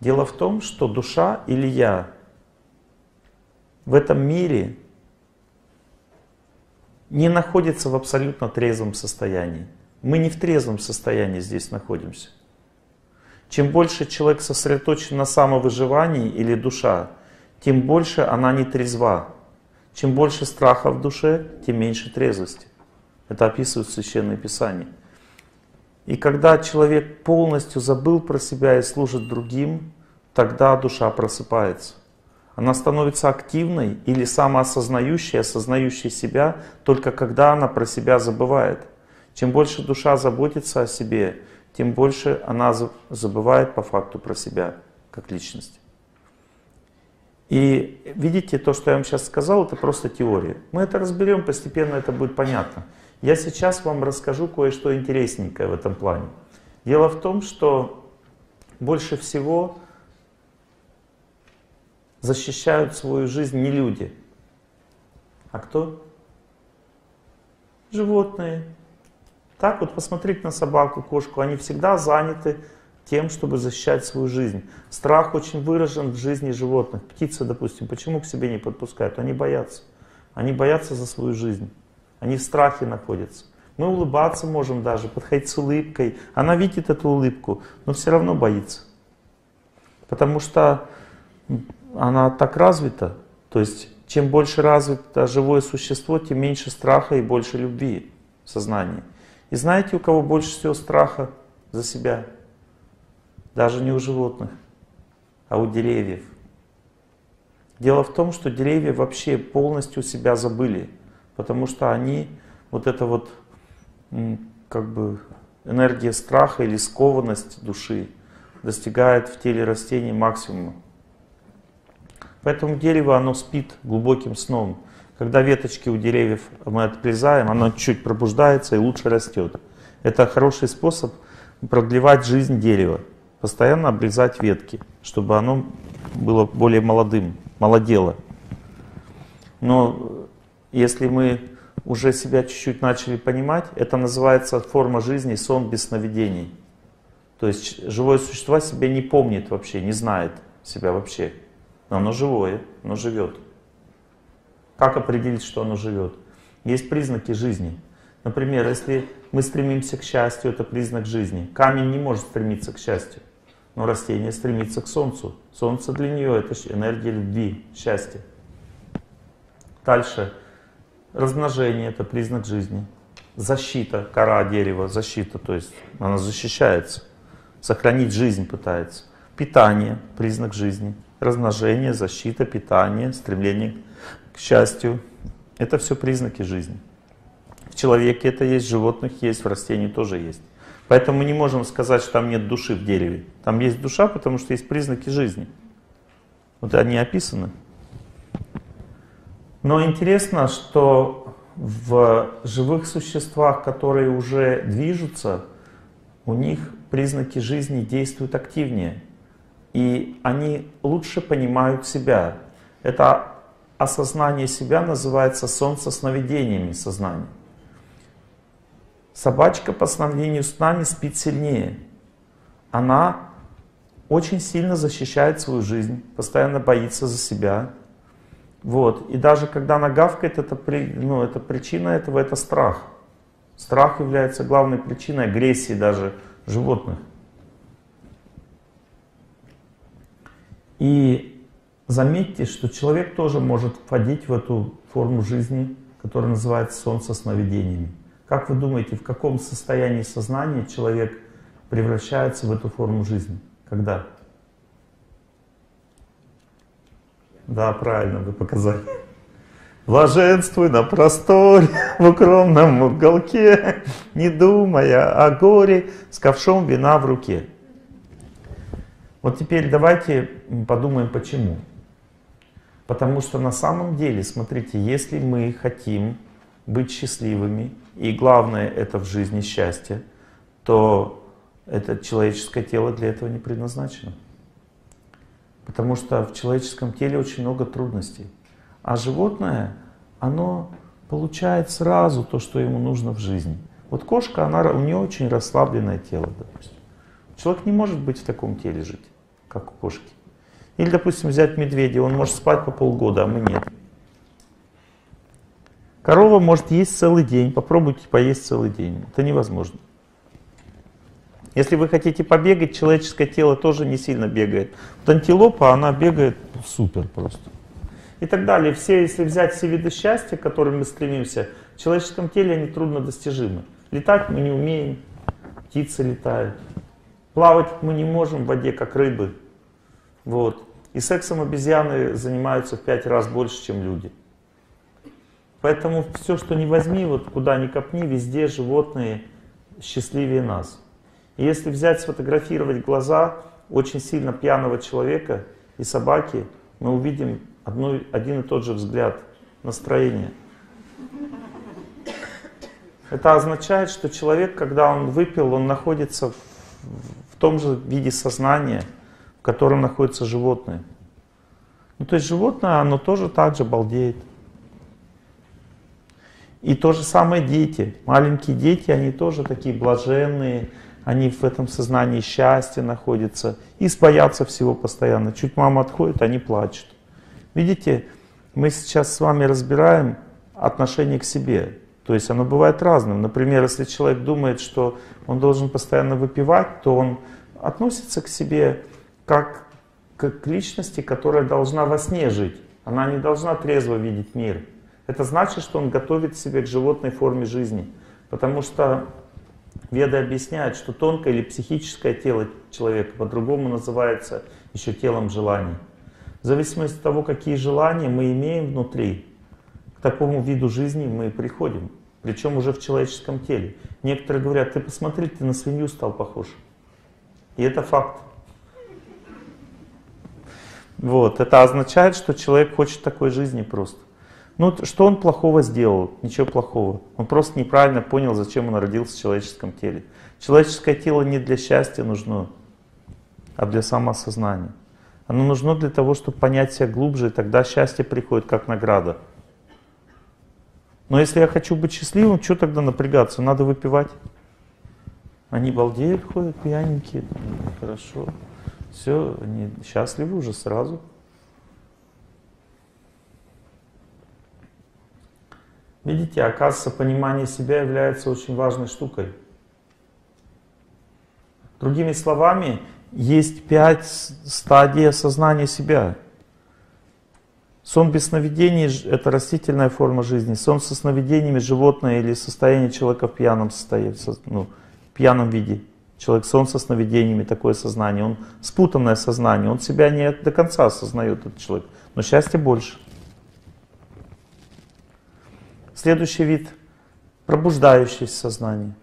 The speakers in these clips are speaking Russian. Дело в том, что душа или я в этом мире не находится в абсолютно трезвом состоянии. Мы не в трезвом состоянии здесь находимся. Чем больше человек сосредоточен на самовыживании или душа, тем больше она не трезва. Чем больше страха в душе, тем меньше трезвости. Это описывает Священное Писание. И когда человек полностью забыл про себя и служит другим, тогда душа просыпается. Она становится активной или самоосознающей, осознающей себя, только когда она про себя забывает. Чем больше душа заботится о себе, тем больше она забывает по факту про себя, как личность. И видите, то, что я вам сейчас сказал, это просто теория. Мы это разберем, постепенно это будет понятно. Я сейчас вам расскажу кое-что интересненькое в этом плане. Дело в том, что больше всего защищают свою жизнь не люди, а кто? Животные. Так вот, посмотрите на собаку, кошку, они всегда заняты тем, чтобы защищать свою жизнь. Страх очень выражен в жизни животных. Птицы, допустим, почему к себе не подпускают? Они боятся. Они боятся за свою жизнь. Они в страхе находятся. Мы улыбаться можем даже, подходить с улыбкой. Она видит эту улыбку, но все равно боится. Потому что она так развита. То есть, чем больше развито живое существо, тем меньше страха и больше любви в сознании. И знаете, у кого больше всего страха за себя? Даже не у животных, а у деревьев. Дело в том, что деревья вообще полностью себя забыли, потому что они, вот эта вот, как бы, энергия страха или скованность души достигает в теле растений максимума. Поэтому дерево, оно спит глубоким сном. Когда веточки у деревьев мы отрезаем, оно чуть пробуждается и лучше растет. Это хороший способ продлевать жизнь дерева. Постоянно обрезать ветки, чтобы оно было более молодым, молодело. Но если мы уже себя чуть-чуть начали понимать, это называется форма жизни сон без сновидений. То есть живое существо себя не помнит вообще, не знает себя вообще. Но оно живое, оно живет. Как определить, что оно живет? Есть признаки жизни. Например, если мы стремимся к счастью, это признак жизни. Камень не может стремиться к счастью, но растение стремится к солнцу. Солнце для нее — это энергия любви, счастья. Дальше. Размножение — это признак жизни. Защита, кора дерева, защита, то есть она защищается, сохранить жизнь пытается. Питание — признак жизни. Размножение, защита, питание, стремление к счастью. Это все признаки жизни. В человеке это есть, в животных есть, в растении тоже есть. Поэтому мы не можем сказать, что там нет души в дереве. Там есть душа, потому что есть признаки жизни. Вот они описаны. Но интересно, что в живых существах, которые уже движутся, у них признаки жизни действуют активнее. И они лучше понимают себя. Это осознание себя называется сон со сновидениями сознания. Собачка по сравнению с нами спит сильнее. Она очень сильно защищает свою жизнь, постоянно боится за себя. Вот. И даже когда она гавкает, это причина этого — это страх. Страх является главной причиной агрессии даже животных. И заметьте, что человек тоже может входить в эту форму жизни, которая называется сон со сновидениями. Как вы думаете, в каком состоянии сознания человек превращается в эту форму жизни? Когда? Да, правильно, вы показали. Блаженствуй на просторе, в укромном уголке, не думая о горе, с ковшом вина в руке. Вот теперь давайте подумаем, почему. Потому что на самом деле, смотрите, если мы хотим быть счастливыми, и главное это в жизни счастье, то это человеческое тело для этого не предназначено. Потому что в человеческом теле очень много трудностей. А животное, оно получает сразу то, что ему нужно в жизни. Вот кошка, у нее очень расслабленное тело, допустим. Человек не может быть в таком теле жить. как у кошки. Или, допустим, взять медведя, он может спать по полгода, а мы нет. Корова может есть целый день, попробуйте поесть целый день, это невозможно. Если вы хотите побегать, человеческое тело тоже не сильно бегает. Вот антилопа, она бегает супер просто. И так далее. Все, если взять все виды счастья, к которым мы стремимся, в человеческом теле они трудно достижимы. Летать мы не умеем, птицы летают. Плавать мы не можем в воде, как рыбы. Вот. И сексом обезьяны занимаются в 5 раз больше, чем люди. Поэтому все, что не возьми, вот куда ни копни, везде животные счастливее нас. И если взять, сфотографировать глаза очень сильно пьяного человека и собаки, мы увидим один и тот же взгляд, настроение. Это означает, что человек, когда он выпил, он находится в том же виде сознания, в котором находятся животные. Ну, то есть животное, оно тоже так же балдеет. И то же самое дети. Маленькие дети, они тоже такие блаженные, они в этом сознании счастья находятся и боятся всего постоянно. Чуть мама отходит, они плачут. Видите, мы сейчас с вами разбираем отношение к себе. То есть оно бывает разным. Например, если человек думает, что он должен постоянно выпивать, то он относится к себе как к личности, которая должна во сне жить. Она не должна трезво видеть мир. Это значит, что он готовит себя к животной форме жизни. Потому что Веды объясняют, что тонкое или психическое тело человека по-другому называется еще телом желаний. В зависимости от того, какие желания мы имеем внутри, к такому виду жизни мы приходим. Причем уже в человеческом теле. Некоторые говорят, ты посмотри, ты на свинью стал похож. И это факт. Вот. Это означает, что человек хочет такой жизни просто. Ну, что он плохого сделал? Ничего плохого. Он просто неправильно понял, зачем он родился в человеческом теле. Человеческое тело не для счастья нужно, а для самоосознания. Оно нужно для того, чтобы понять себя глубже, и тогда счастье приходит как награда. Но если я хочу быть счастливым, что тогда напрягаться? Надо выпивать. Они балдеют, ходят пьяненькие. Хорошо. Все, они счастливы уже сразу. Видите, оказывается, понимание себя является очень важной штукой. Другими словами, есть 5 стадий осознания себя. Сон без сновидений — это растительная форма жизни. Сон со сновидениями — животное или состояние человека в пьяном состоянии, в пьяном виде. Человек сон со сновидениями, такое сознание. Он спутанное сознание, он себя не до конца осознает, этот человек. Но счастья больше. Следующий вид — пробуждающееся сознание.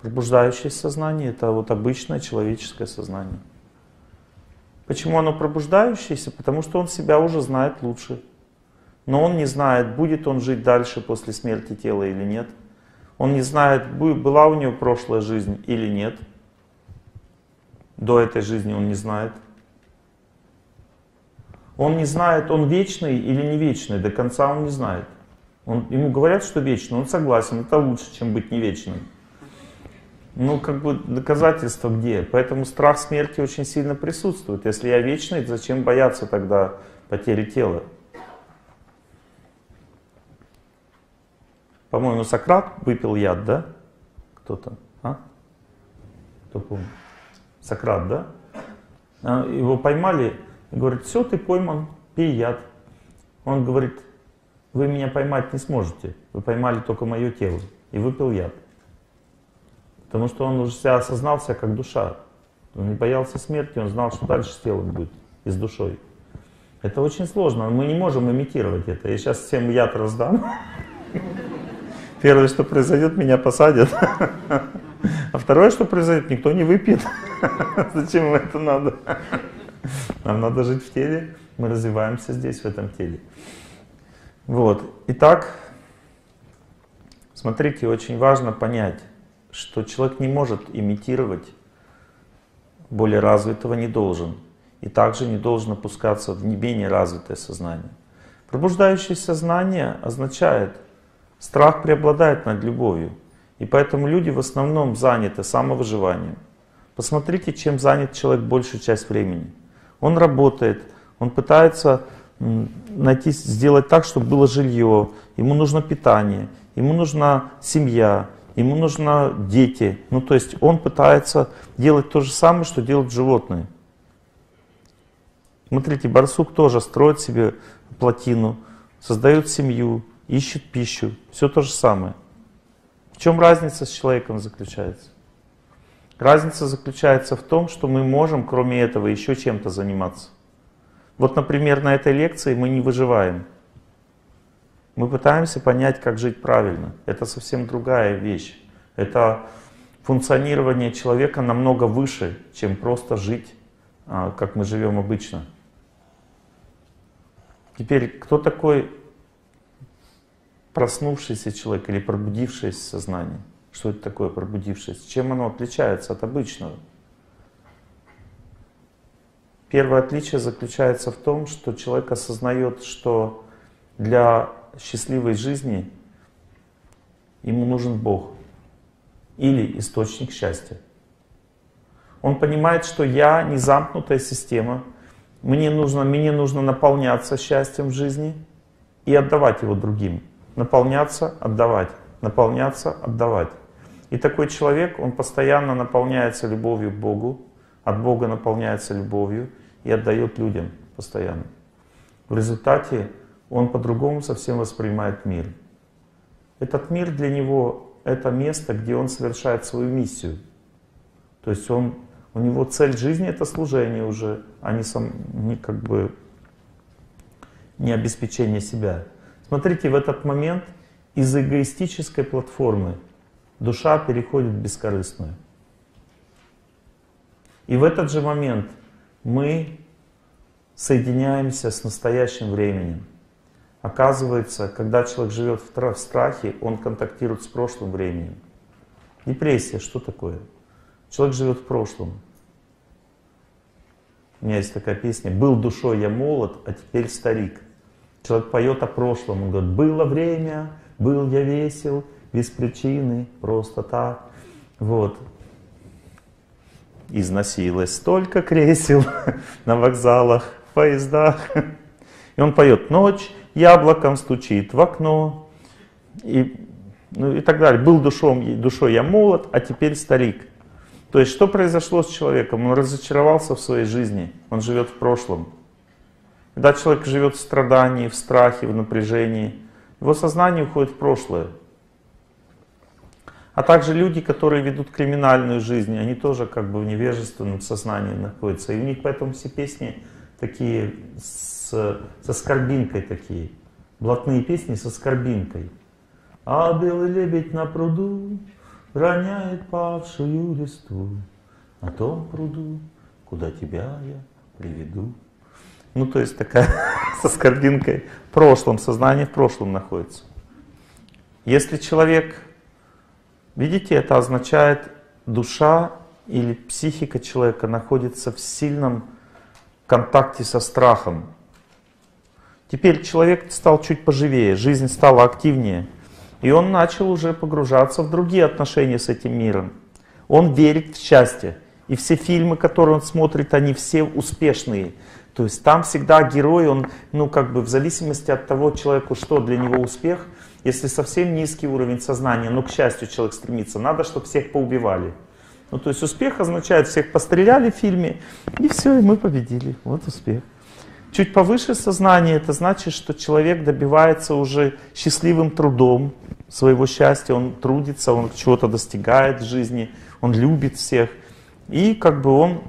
Пробуждающееся сознание — это вот обычное человеческое сознание. Почему оно пробуждающееся? Потому что он себя уже знает лучше. Но он не знает, будет он жить дальше после смерти тела или нет. Он не знает, была у него прошлая жизнь или нет. До этой жизни он не знает. Он не знает, он вечный или не вечный, до конца он не знает. Ему говорят, что вечный, он согласен, это лучше, чем быть не вечным. Ну, как бы доказательство где? Поэтому страх смерти очень сильно присутствует. Если я вечный, зачем бояться тогда потери тела? По-моему, Сократ выпил яд, да? Кто-то, а? Кто помнит? Сократ, да? Его поймали. Говорит, все, ты пойман, пей яд. Он говорит, вы меня поймать не сможете, вы поймали только мое тело. И выпил яд. Потому что он уже себя осознал, себя как душа. Он не боялся смерти, он знал, что дальше с телом будет, и с душой. Это очень сложно, мы не можем имитировать это. Я сейчас всем яд раздам. Первое, что произойдет, меня посадят. А второе, что произойдет, никто не выпьет. Зачем это надо? Нам надо жить в теле, мы развиваемся здесь, в этом теле. Вот. Итак, смотрите, очень важно понять, что человек не может имитировать, более развитого не должен. И также не должен опускаться в не менее развитое сознание. Пробуждающее сознание означает, страх преобладает над любовью. И поэтому люди в основном заняты самовыживанием. Посмотрите, чем занят человек большую часть времени. Он работает, он пытается найти, сделать так, чтобы было жилье, ему нужно питание, ему нужна семья, ему нужны дети. Ну, то есть он пытается делать то же самое, что делают животные. Смотрите, барсук тоже строит себе плотину, создает семью, ищет пищу, все то же самое. В чем разница с человеком заключается? Разница заключается в том, что мы можем, кроме этого, еще чем-то заниматься. Вот, например, на этой лекции мы не выживаем. Мы пытаемся понять, как жить правильно. Это совсем другая вещь. Это функционирование человека намного выше, чем просто жить, как мы живем обычно. Теперь, кто такой проснувшийся человек или пробудившееся сознание? Что это такое пробудившееся? Чем оно отличается от обычного? Первое отличие заключается в том, что человек осознает, что для счастливой жизни ему нужен Бог или источник счастья. Он понимает, что я не замкнутая система, мне нужно наполняться счастьем в жизни и отдавать его другим. Наполняться, отдавать. Наполняться, отдавать. И такой человек, он постоянно наполняется любовью к Богу, от Бога наполняется любовью и отдает людям постоянно. В результате он по-другому совсем воспринимает мир. Этот мир для него — это место, где он совершает свою миссию. То есть у него цель жизни — это служение уже, а не обеспечение себя. Смотрите, в этот момент из эгоистической платформы душа переходит в бескорыстную. И в этот же момент мы соединяемся с настоящим временем. Оказывается, когда человек живет в страхе, он контактирует с прошлым временем. Депрессия, что такое? Человек живет в прошлом. У меня есть такая песня «Был душой я молод, а теперь старик». Человек поет о прошлом, он говорит, было время, был я весел, без причины, просто так. Вот. Износилось столько кресел на вокзалах, в поездах. И он поет, ночь яблоком стучит в окно. И так далее. Был душой я молод, а теперь старик. То есть что произошло с человеком? Он разочаровался в своей жизни, он живет в прошлом. Когда человек живет в страдании, в страхе, в напряжении, его сознание уходит в прошлое. А также люди, которые ведут криминальную жизнь, они тоже как бы в невежественном сознании находятся. И у них поэтому все песни такие со скорбинкой такие. Блатные песни со скорбинкой. А белый лебедь на пруду роняет павшую листву. На том пруду, куда тебя я приведу. Ну, то есть такая со скорбинкой в прошлом, сознание в прошлом находится. Если человек, видите, это означает, душа или психика человека находится в сильном контакте со страхом. Теперь человек стал чуть поживее, жизнь стала активнее, и он начал уже погружаться в другие отношения с этим миром. Он верит в счастье, и все фильмы, которые он смотрит, они все успешные. То есть там всегда герой, он, в зависимости от того человеку, что для него успех, если совсем низкий уровень сознания, к счастью человек стремится, надо, чтобы всех поубивали. Ну, то есть успех означает, всех постреляли в фильме, и все, и мы победили. Вот успех. Чуть повыше сознания, это значит, что человек добивается уже счастливым трудом своего счастья, он трудится, он чего-то достигает в жизни, он любит всех, и он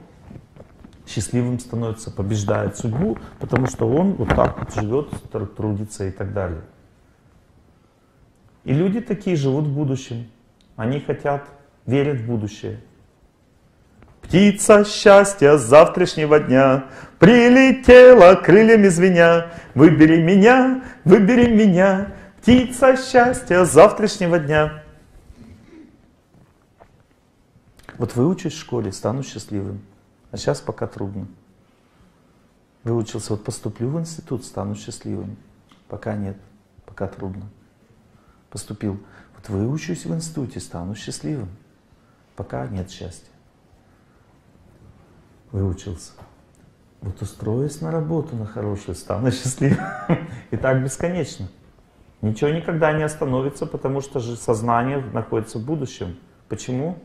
счастливым становится, побеждает судьбу, потому что он вот так вот живет, трудится и так далее. И люди такие живут в будущем. Они хотят, верят в будущее. Птица счастья завтрашнего дня прилетела крыльями звеня. Выбери меня, выбери меня. Птица счастья завтрашнего дня. Вот выучусь в школе, стану счастливым. А сейчас пока трудно. Выучился, поступлю в институт, стану счастливым. Пока нет, пока трудно. Поступил, выучусь в институте, стану счастливым. Пока нет счастья. выучился. Вот устроюсь на работу, на хорошую, стану счастливым. И так бесконечно. Ничего никогда не остановится, потому что же сознание находится в будущем. Почему?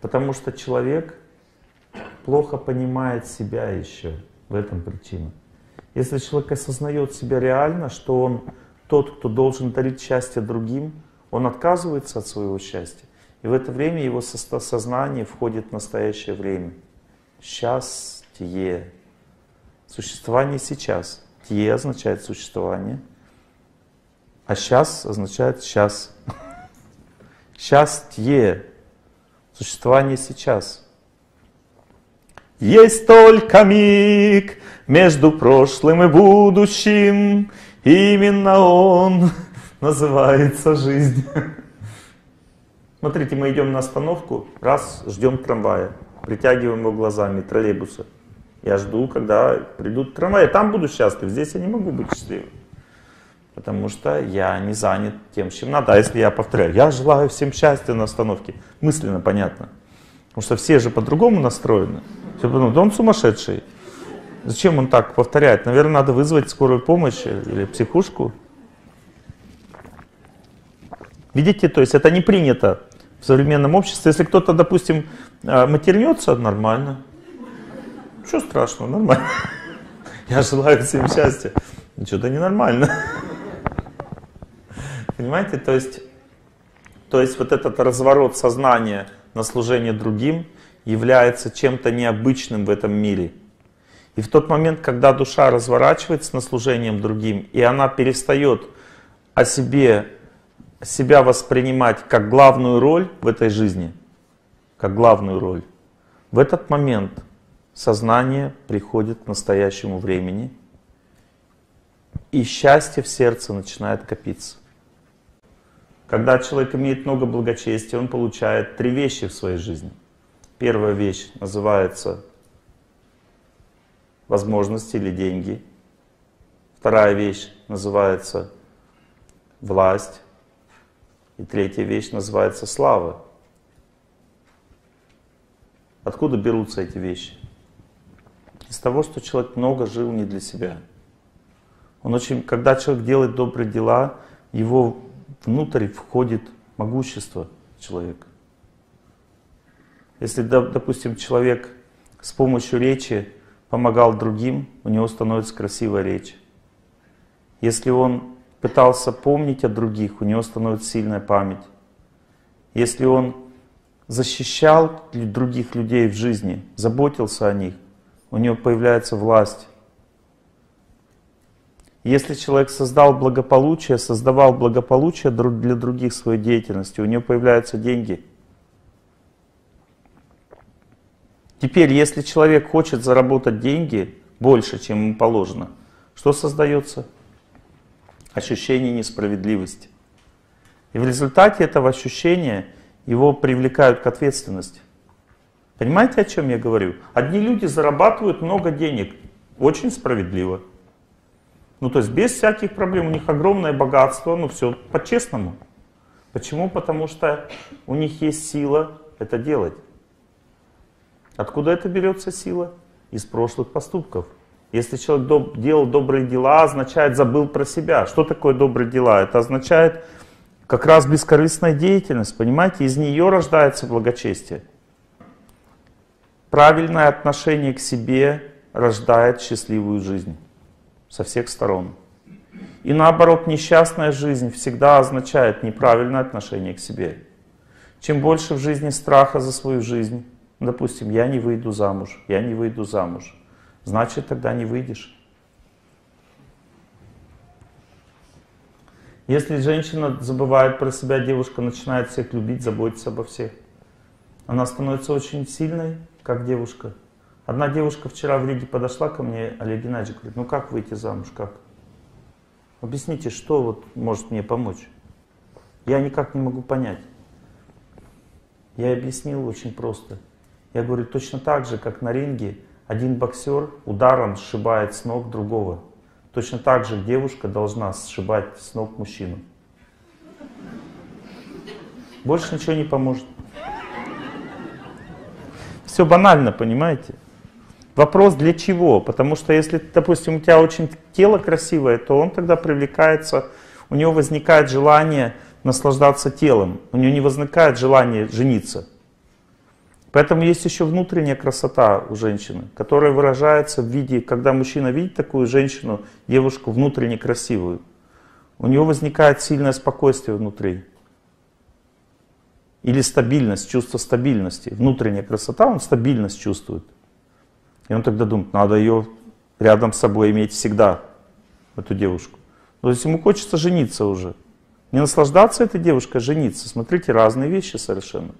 Потому что человек плохо понимает себя еще. В этом причина. Если человек осознает себя реально, что он тот, кто должен дарить счастье другим, он отказывается от своего счастья. И в это время его сознание входит в настоящее время. Счастье. Существование сейчас. Тье означает существование, а сейчас означает сейчас. Счастье. Существование сейчас. Есть только миг между прошлым и будущим. Именно он называется жизнь. Смотрите, мы идем на остановку, раз, ждем трамвая. Притягиваем его глазами, троллейбуса. Я жду, когда придут трамваи. Там буду счастлив, здесь я не могу быть счастливым. Потому что я не занят тем, чем надо. А если я повторяю, я желаю всем счастья на остановке, мысленно понятно. Потому что все же по-другому настроены. Все подумают, да он сумасшедший. Зачем он так повторяет? Наверное, надо вызвать скорую помощь или психушку. Видите, то есть это не принято в современном обществе. Если кто-то, допустим, матернется, нормально. Ничего страшного, нормально. Я желаю всем счастья. Что-то ненормально. Понимаете, то есть вот этот разворот сознания на служение другим является чем-то необычным в этом мире. И в тот момент, когда душа разворачивается на служением другим, и она перестает себя воспринимать как главную роль в этой жизни, как главную роль, в этот момент сознание приходит к настоящему времени, и счастье в сердце начинает копиться. Когда человек имеет много благочестия, он получает три вещи в своей жизни. Первая вещь называется возможности или деньги. Вторая вещь называется власть. И третья вещь называется слава. Откуда берутся эти вещи? Из того, что человек много жил не для себя. Когда человек делает добрые дела, его внутрь входит могущество человека. Если, допустим, человек с помощью речи помогал другим, у него становится красивая речь. Если он пытался помнить о других, у него становится сильная память. Если он защищал других людей в жизни, заботился о них, у него появляется власть. Если человек создавал благополучие для других своей деятельностью, у него появляются деньги. Теперь, если человек хочет заработать деньги больше, чем ему положено, что создается? Ощущение несправедливости. И в результате этого ощущения его привлекают к ответственности. Понимаете, о чем я говорю? Одни люди зарабатывают много денег, очень справедливо. Ну, то есть без всяких проблем, у них огромное богатство, ну все по-честному. Почему? Потому что у них есть сила это делать. Откуда это берется сила? Из прошлых поступков. Если человек делал добрые дела, означает забыл про себя. Что такое добрые дела? Это означает как раз бескорыстная деятельность, понимаете? Из нее рождается благочестие. Правильное отношение к себе рождает счастливую жизнь. Со всех сторон. И наоборот, несчастная жизнь всегда означает неправильное отношение к себе. Чем больше в жизни страха за свою жизнь, допустим, я не выйду замуж, значит, тогда не выйдешь. Если женщина забывает про себя, девушка начинает всех любить, заботиться обо всех. Она становится очень сильной, как девушка. Одна девушка вчера в Риге подошла ко мне, Олег Геннадьевич, говорит, ну как выйти замуж, как? Объясните, что вот может мне помочь? Я никак не могу понять. Я объяснил очень просто. Я говорю, точно так же, как на ринге, один боксер ударом сшибает с ног другого. Точно так же девушка должна сшибать с ног мужчину. Больше ничего не поможет. все банально, понимаете? Вопрос для чего? Потому что если, допустим, у тебя очень тело красивое, то он тогда привлекается, у него возникает желание наслаждаться телом, у него не возникает желание жениться. Поэтому есть еще внутренняя красота у женщины, которая выражается в виде, когда мужчина видит такую женщину, девушку внутренне красивую, у него возникает сильное спокойствие внутри. Или стабильность, чувство стабильности. Внутренняя красота, он стабильность чувствует. И он тогда думает, надо ее рядом с собой иметь всегда, эту девушку. То есть ему хочется жениться уже. Не наслаждаться этой девушкой, а жениться. Смотрите, разные вещи совершенно.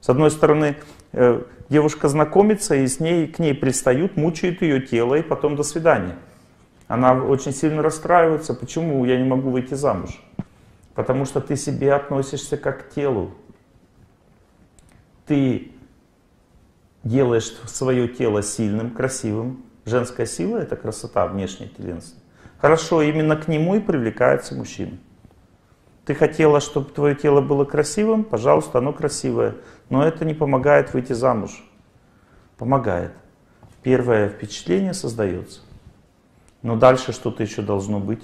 С одной стороны, девушка знакомится, и к ней пристают, мучают ее тело, и потом до свидания. Она очень сильно расстраивается, почему я не могу выйти замуж. Потому что ты себе относишься как к телу. Ты делаешь свое тело сильным, красивым. Женская сила — это красота, внешняя телесность. Хорошо, именно к нему и привлекается мужчина. Ты хотела, чтобы твое тело было красивым, пожалуйста, оно красивое. Но это не помогает выйти замуж. Помогает. Первое впечатление создается. Но дальше что-то еще должно быть.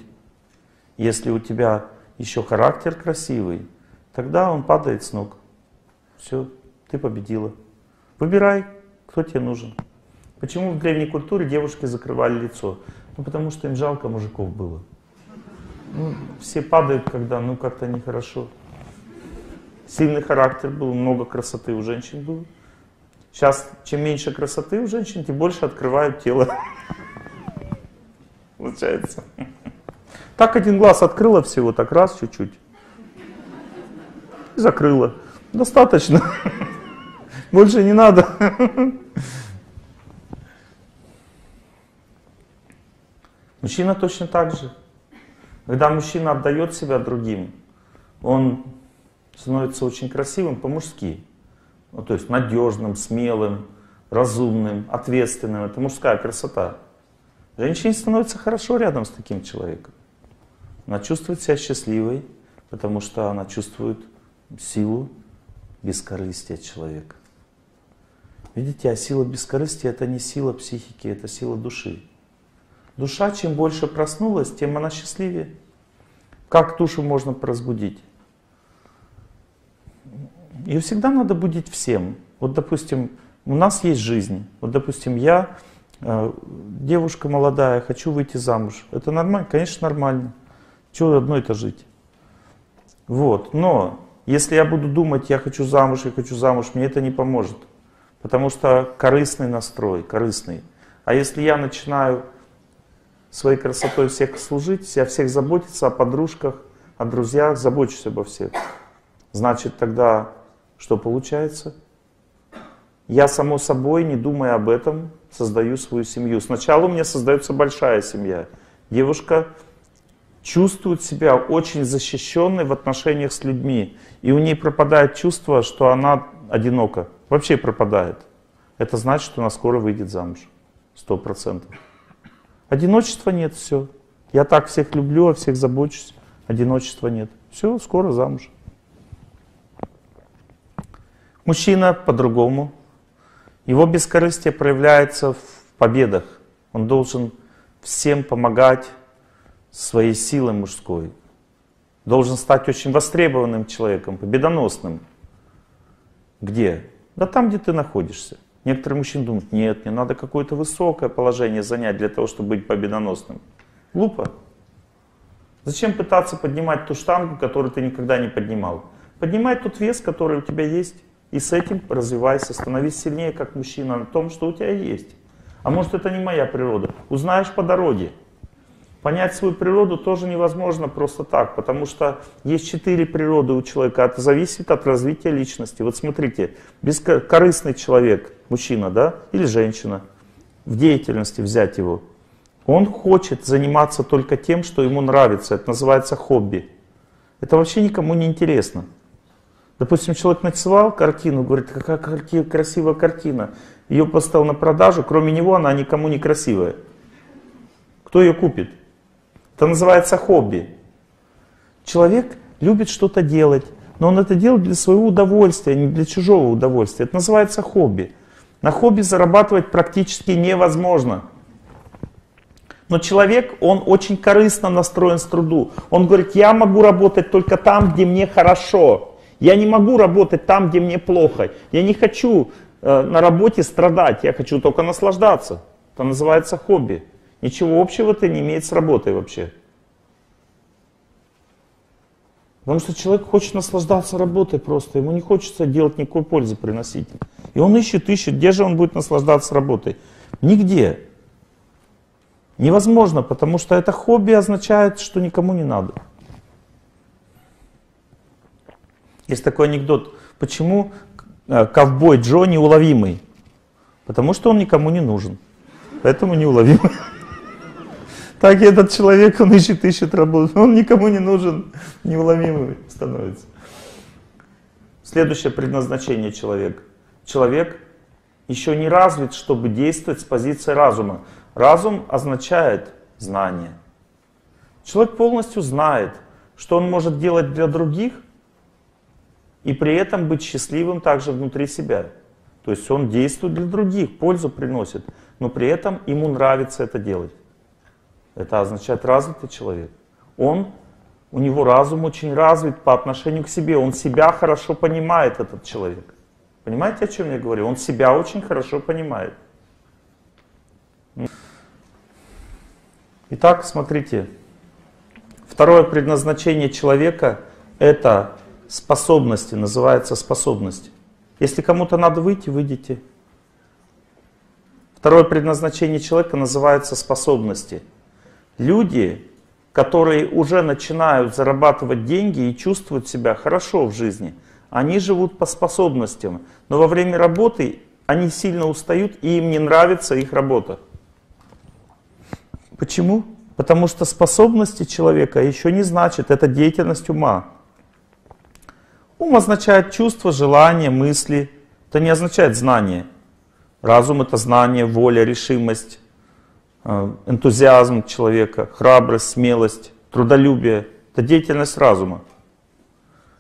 Если у тебя еще характер красивый, тогда он падает с ног. Все, ты победила. Выбирай, кто тебе нужен. Почему в древней культуре девушки закрывали лицо? Ну, потому что им жалко мужиков было. Ну, все падают, когда, ну, как-то нехорошо. Сильный характер был, много красоты у женщин было. Сейчас, чем меньше красоты у женщин, тем больше открывают тело. Получается. Так один глаз открыла всего, так раз чуть-чуть. И закрыла. Достаточно. Больше не надо. Мужчина точно так же. Когда мужчина отдает себя другим, он становится очень красивым по-мужски. Ну, то есть надежным, смелым, разумным, ответственным. Это мужская красота. Женщине становится хорошо рядом с таким человеком. Она чувствует себя счастливой, потому что она чувствует силу бескорыстия человека. Видите, а сила бескорыстия — это не сила психики, это сила души. Душа, чем больше проснулась, тем она счастливее. Как душу можно разбудить? Ее всегда надо будить всем. Вот, допустим, у нас есть жизнь. Вот, допустим, я, девушка молодая, хочу выйти замуж. Это нормально? Конечно, нормально. Чего одной-то жить? Вот. Но если я буду думать, я хочу замуж, мне это не поможет. Потому что корыстный настрой, корыстный. А если я начинаю своей красотой всех служить, я всех заботиться о подружках, о друзьях, забочусь обо всех. Значит, тогда что получается? Я, само собой, не думая об этом, создаю свою семью. Сначала у меня создается большая семья. Девушка чувствует себя очень защищенной в отношениях с людьми. И у ней пропадает чувство, что она одинока. Вообще пропадает. Это значит, что она скоро выйдет замуж. 100%. Одиночества нет, все. Я так всех люблю, о всех забочусь. Одиночества нет. Все, скоро замуж. Мужчина по-другому. Его бескорыстие проявляется в победах. Он должен всем помогать своей силой мужской. Должен стать очень востребованным человеком, победоносным. Где? Да там, где ты находишься. Некоторые мужчины думают, нет, мне надо какое-то высокое положение занять для того, чтобы быть победоносным. Глупо. Зачем пытаться поднимать ту штангу, которую ты никогда не поднимал? Поднимай тот вес, который у тебя есть, и с этим развивайся, становись сильнее, как мужчина, на том, что у тебя есть. А может, это не моя природа. Узнаешь по дороге. Понять свою природу тоже невозможно просто так, потому что есть 4 природы у человека, это зависит от развития личности. Вот смотрите, бескорыстный человек, мужчина, да, или женщина, в деятельности взять его, он хочет заниматься только тем, что ему нравится, это называется хобби. Это вообще никому не интересно. Допустим, человек нарисовал картину, говорит, какая красивая картина, ее поставил на продажу, кроме него она никому не красивая. Кто ее купит? Это называется хобби. Человек любит что-то делать, но он это делает для своего удовольствия, а не для чужого удовольствия. Это называется хобби. На хобби зарабатывать практически невозможно. Но человек, он очень корыстно настроен к труду. Он говорит, я могу работать только там, где мне хорошо. Я не могу работать там, где мне плохо. Я не хочу на работе страдать, я хочу только наслаждаться. Это называется хобби. Ничего общего это не имеет с работой вообще. Потому что человек хочет наслаждаться работой просто, ему не хочется делать никакой пользы, приносить. И он ищет, где же он будет наслаждаться работой? Нигде. Невозможно, потому что это хобби означает, что никому не надо. Есть такой анекдот, почему ковбой Джо неуловимый? Потому что он никому не нужен, поэтому неуловимый. Так и этот человек, он ищет работу, он никому не нужен, неуловимый становится. Следующее предназначение человека. Человек еще не развит, чтобы действовать с позиции разума. Разум означает знание. Человек полностью знает, что он может делать для других и при этом быть счастливым также внутри себя. То есть он действует для других, пользу приносит, но при этом ему нравится это делать. Это означает развитый человек. У него разум очень развит по отношению к себе. Он себя хорошо понимает, этот человек. Понимаете, о чем я говорю? Он себя очень хорошо понимает. Итак, смотрите. Второе предназначение человека — это способности, называется способность. Если кому-то надо выйти, выйдите. Второе предназначение человека называется способности. Люди, которые уже начинают зарабатывать деньги и чувствуют себя хорошо в жизни, они живут по способностям, но во время работы они сильно устают и им не нравится их работа. Почему? Потому что способности человека еще не значит, это деятельность ума. Ум означает чувства, желания, мысли, это не означает знание. Разум — это знание, воля, решимость. Энтузиазм человека, храбрость, смелость, трудолюбие — это деятельность разума.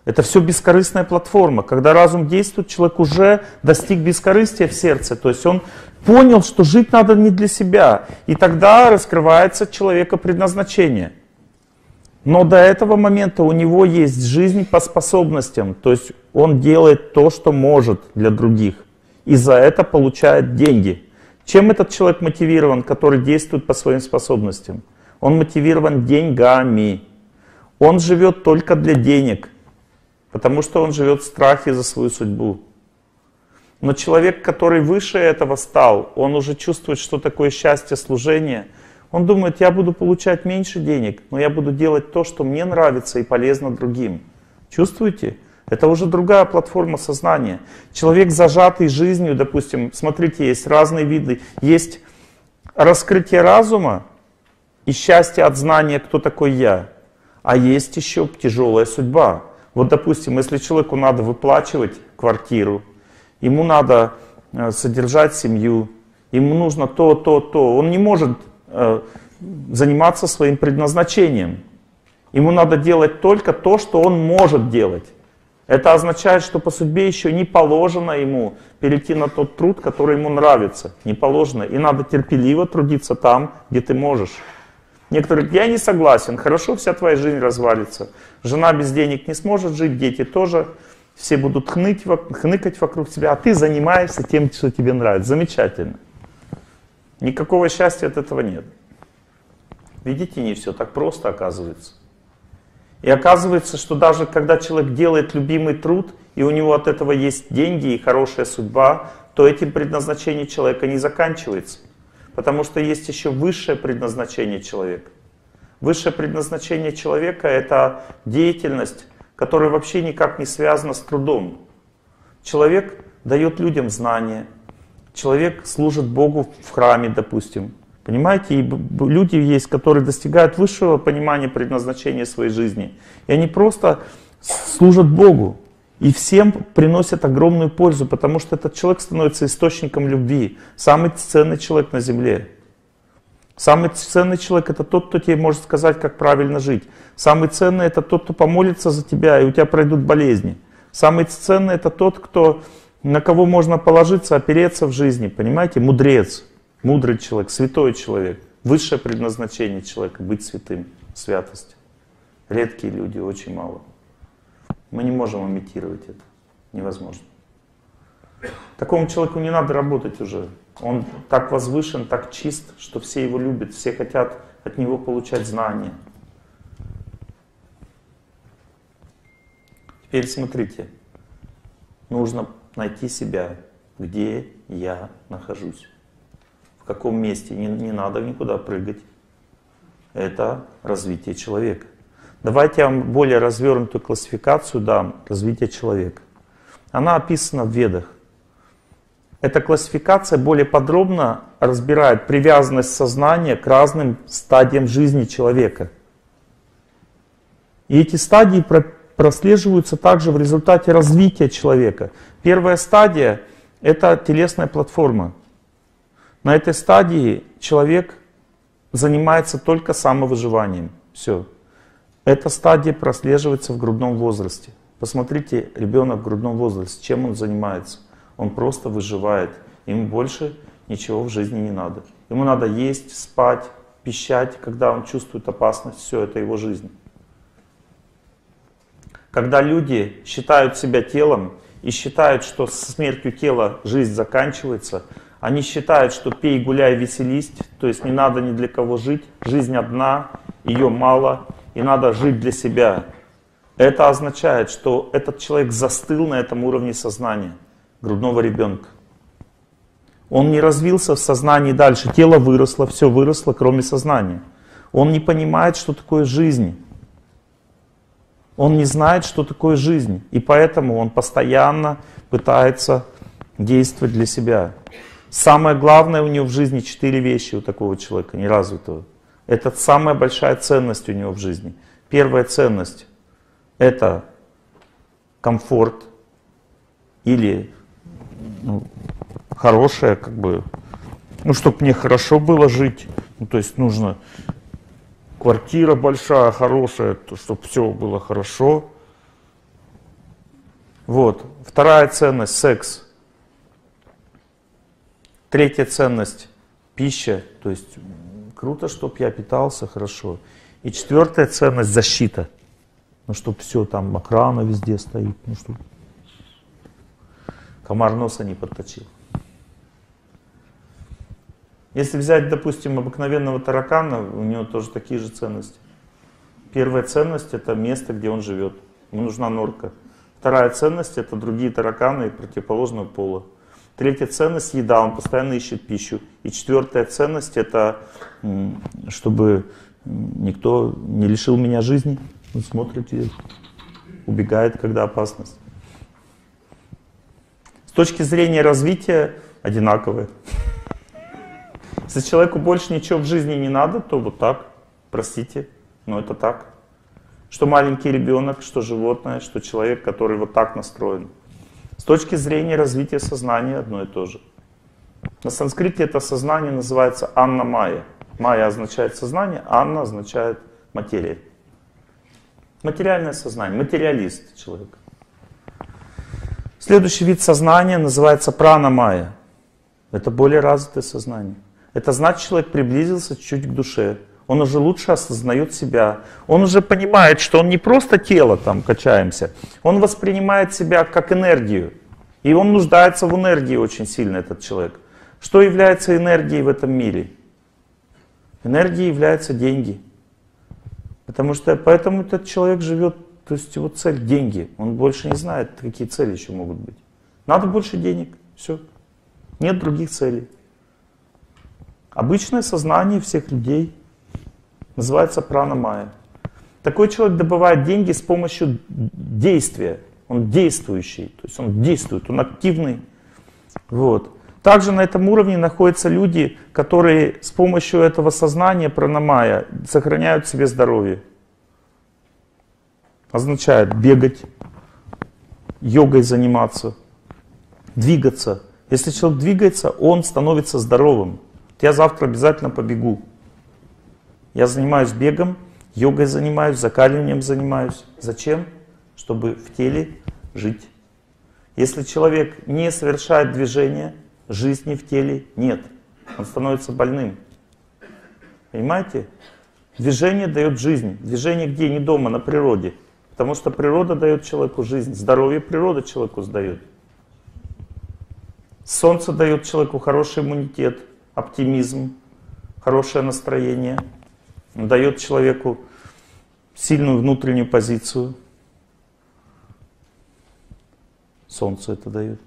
Это все бескорыстная платформа. Когда разум действует, человек уже достиг бескорыстия в сердце. То есть он понял, что жить надо не для себя. И тогда раскрывается человека предназначение. Но до этого момента у него есть жизнь по способностям. То есть он делает то, что может для других. И за это получает деньги. Чем этот человек мотивирован, который действует по своим способностям? Он мотивирован деньгами. Он живет только для денег, потому что он живет в страхе за свою судьбу. Но человек, который выше этого стал, он уже чувствует, что такое счастье, служение. Он думает, я буду получать меньше денег, но я буду делать то, что мне нравится и полезно другим. Чувствуете? Это уже другая платформа сознания. Человек, зажатый жизнью, допустим, смотрите, есть разные виды. Есть раскрытие разума и счастье от знания, кто такой я. А есть еще тяжелая судьба. Вот, допустим, если человеку надо выплачивать квартиру, ему надо содержать семью, ему нужно то. Он не может заниматься своим предназначением. Ему надо делать только то, что он может делать. Это означает, что по судьбе еще не положено ему перейти на тот труд, который ему нравится. Не положено. И надо терпеливо трудиться там, где ты можешь. Некоторые говорят, я не согласен, хорошо, вся твоя жизнь развалится. Жена без денег не сможет жить, дети тоже. Все будут хныкать вокруг тебя, а ты занимаешься тем, что тебе нравится. Замечательно. Никакого счастья от этого нет. Видите, не все так просто оказывается. И оказывается, что даже когда человек делает любимый труд, и у него от этого есть деньги и хорошая судьба, то этим предназначение человека не заканчивается. Потому что есть еще высшее предназначение человека. Высшее предназначение человека — это деятельность, которая вообще никак не связана с трудом. Человек дает людям знания, человек служит Богу в храме, допустим. Понимаете, и люди есть, которые достигают высшего понимания предназначения своей жизни. И они просто служат Богу. И всем приносят огромную пользу, потому что этот человек становится источником любви. Самый ценный человек на земле. Самый ценный человек — это тот, кто тебе может сказать, как правильно жить. Самый ценный — это тот, кто помолится за тебя, и у тебя пройдут болезни. Самый ценный — это тот, кто на кого можно положиться, опереться в жизни, понимаете? Мудрец, мудрый человек, святой человек. Высшее предназначение человека — быть святым, святость. Редкие люди, очень мало. Мы не можем имитировать это, невозможно. Такому человеку не надо работать уже. Он так возвышен, так чист, что все его любят, все хотят от него получать знания. Теперь смотрите, нужно найти себя, где я нахожусь, в каком месте. Не надо никуда прыгать. Это развитие человека. Давайте я вам более развернутую классификацию дам развития человека. Она описана в Ведах. Эта классификация более подробно разбирает привязанность сознания к разным стадиям жизни человека. И эти стадии прослеживаются также в результате развития человека. Первая стадия — это телесная платформа. На этой стадии человек занимается только самовыживанием. Все. Эта стадия прослеживается в грудном возрасте. Посмотрите, ребенок в грудном возрасте, чем он занимается. Он просто выживает. Ему больше ничего в жизни не надо. Ему надо есть, спать, пищать, когда он чувствует опасность. Все, это его жизнь. Когда люди считают себя телом и считают, что со смертью тела жизнь заканчивается, они считают, что пей, гуляй, веселись, то есть не надо ни для кого жить, жизнь одна, ее мало, и надо жить для себя. Это означает, что этот человек застыл на этом уровне сознания грудного ребенка. Он не развился в сознании дальше, тело выросло, все выросло, кроме сознания. Он не понимает, что такое жизнь. Он не знает, что такое жизнь, и поэтому он постоянно пытается действовать для себя. Самое главное у него в жизни — 4 вещи у такого человека, неразвитого. Это самая большая ценность у него в жизни. Первая ценность — это комфорт или хорошее, как бы, чтобы мне хорошо было жить, то есть нужно... Квартира большая, хорошая, чтобы все было хорошо. Вот. Вторая ценность — секс. Третья ценность — пища. То есть круто, чтобы я питался хорошо. И четвертая ценность — защита. Ну, чтобы все там, охрана везде стоит. Ну, чтобы комар носа не подточил. Если взять, допустим, обыкновенного таракана, у него тоже такие же ценности. Первая ценность — это место, где он живет. Ему нужна норка. Вторая ценность — это другие тараканы противоположного пола. Третья ценность — еда, он постоянно ищет пищу. И четвертая ценность — это чтобы никто не лишил меня жизни. Он смотрит и убегает, когда опасность. С точки зрения развития одинаковые. Если человеку больше ничего в жизни не надо, то вот так, простите, но это так. Что маленький ребенок, что животное, что человек, который вот так настроен. С точки зрения развития сознания одно и то же. На санскрите это сознание называется анна-майя. Майя означает сознание, анна означает материя. Материальное сознание, материалист человек. Следующий вид сознания называется прана-майя. Это более развитое сознание. Это значит, человек приблизился чуть к душе. Он уже лучше осознает себя. Он уже понимает, что он не просто тело там качаемся. Он воспринимает себя как энергию. И он нуждается в энергии очень сильно, этот человек. Что является энергией в этом мире? Энергией являются деньги. Потому что поэтому этот человек живет, то есть его цель — деньги. Он больше не знает, какие цели еще могут быть. Надо больше денег, все. Нет других целей. Обычное сознание всех людей называется прана-майя. Такой человек добывает деньги с помощью действия. Он действующий, то есть он действует, он активный. Вот. Также на этом уровне находятся люди, которые с помощью этого сознания прана-майя сохраняют себе здоровье. Означает бегать, йогой заниматься, двигаться. Если человек двигается, он становится здоровым. Я завтра обязательно побегу. Я занимаюсь бегом, йогой занимаюсь, закаливанием занимаюсь. Зачем? Чтобы в теле жить. Если человек не совершает движение, жизни в теле нет. Он становится больным. Понимаете? Движение дает жизнь. Движение где? Не дома, на природе. Потому что природа дает человеку жизнь. Здоровье природа человеку сдает. Солнце дает человеку хороший иммунитет, оптимизм, хорошее настроение. Дает человеку сильную внутреннюю позицию. Солнце это дает.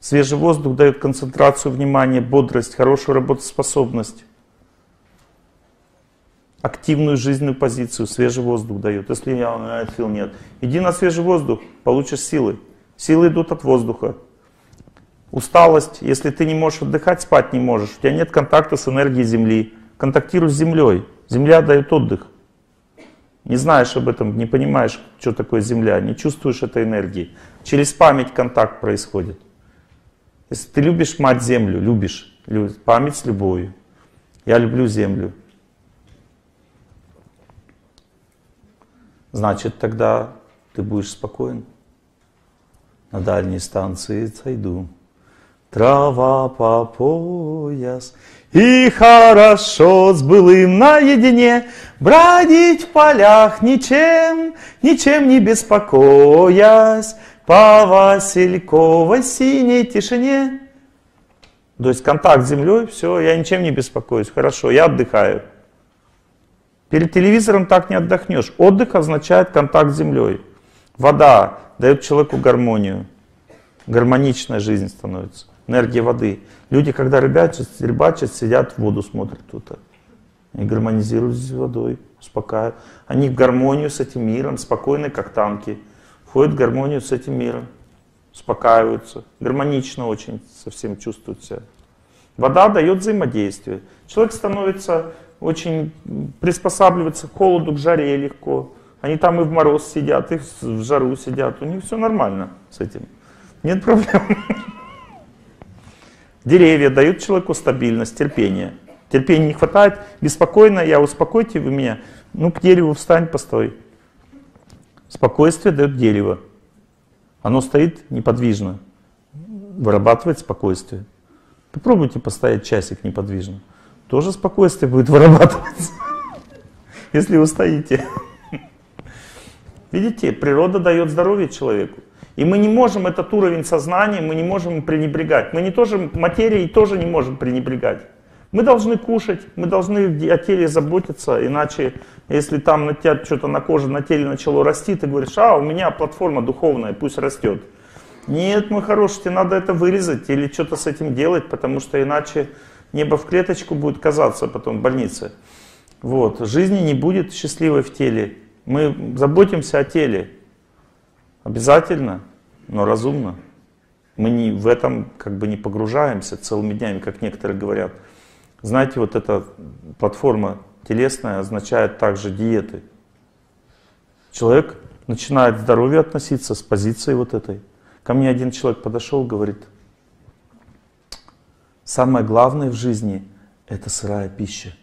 Свежий воздух дает концентрацию внимания, бодрость, хорошую работоспособность, активную жизненную позицию. Свежий воздух дает. Если я сил нет, иди на свежий воздух, получишь силы. Силы идут от воздуха. Усталость, если ты не можешь отдыхать, спать не можешь, у тебя нет контакта с энергией Земли. Контактируй с Землей. Земля дает отдых. Не знаешь об этом, не понимаешь, что такое Земля, не чувствуешь этой энергии. Через память контакт происходит. Если ты любишь мать землю, любишь память с любовью. Я люблю землю. Значит, тогда ты будешь спокоен. На дальней станции сойду. Трава по пояс. И хорошо с былым наедине бродить в полях ничем, ничем не беспокоясь. По Васильковой синей тишине. То есть контакт с землей, все, я ничем не беспокоюсь, хорошо, я отдыхаю. Перед телевизором так не отдохнешь. Отдых означает контакт с землей. Вода дает человеку гармонию. Гармоничная жизнь становится. Энергия воды. Люди, когда рыбачат, сидят, в воду смотрят кто-то. И гармонизируют с водой, успокаивают. Они в гармонию с этим миром, спокойны, как танки. Входят в гармонию с этим миром, успокаиваются, гармонично очень совсем чувствуют себя. Вода дает взаимодействие. Человек становится очень, приспосабливается к холоду, к жаре легко. Они там и в мороз сидят, и в жару сидят. У них все нормально с этим. Нет проблем. Деревья дают человеку стабильность, терпение. Терпения не хватает. Беспокойно, я успокойте вы меня. Ну, к дереву встань, постой. Спокойствие дает дерево. Оно стоит неподвижно. Вырабатывает спокойствие. Попробуйте постоять часик неподвижно. Тоже спокойствие будет вырабатываться, если вы стоите. Видите, природа дает здоровье человеку. И мы не можем этот уровень сознания, мы не можем пренебрегать. Мы не тоже материей тоже не можем пренебрегать. Мы должны кушать, мы должны о теле заботиться, иначе, если там на тебя что-то на коже, на теле начало расти, ты говоришь, а, у меня платформа духовная, пусть растет. Нет, мой хороший, тебе надо это вырезать или что-то с этим делать, потому что иначе небо в клеточку будет казаться потом в больнице. Вот, жизни не будет счастливой в теле. Мы заботимся о теле. Обязательно, но разумно. Мы не, в этом как бы не погружаемся целыми днями, как некоторые говорят. Знаете, вот эта платформа телесная означает также диеты. Человек начинает к здоровью относиться с позиции вот этой. Ко мне один человек подошел, говорит, самое главное в жизни — это сырая пища.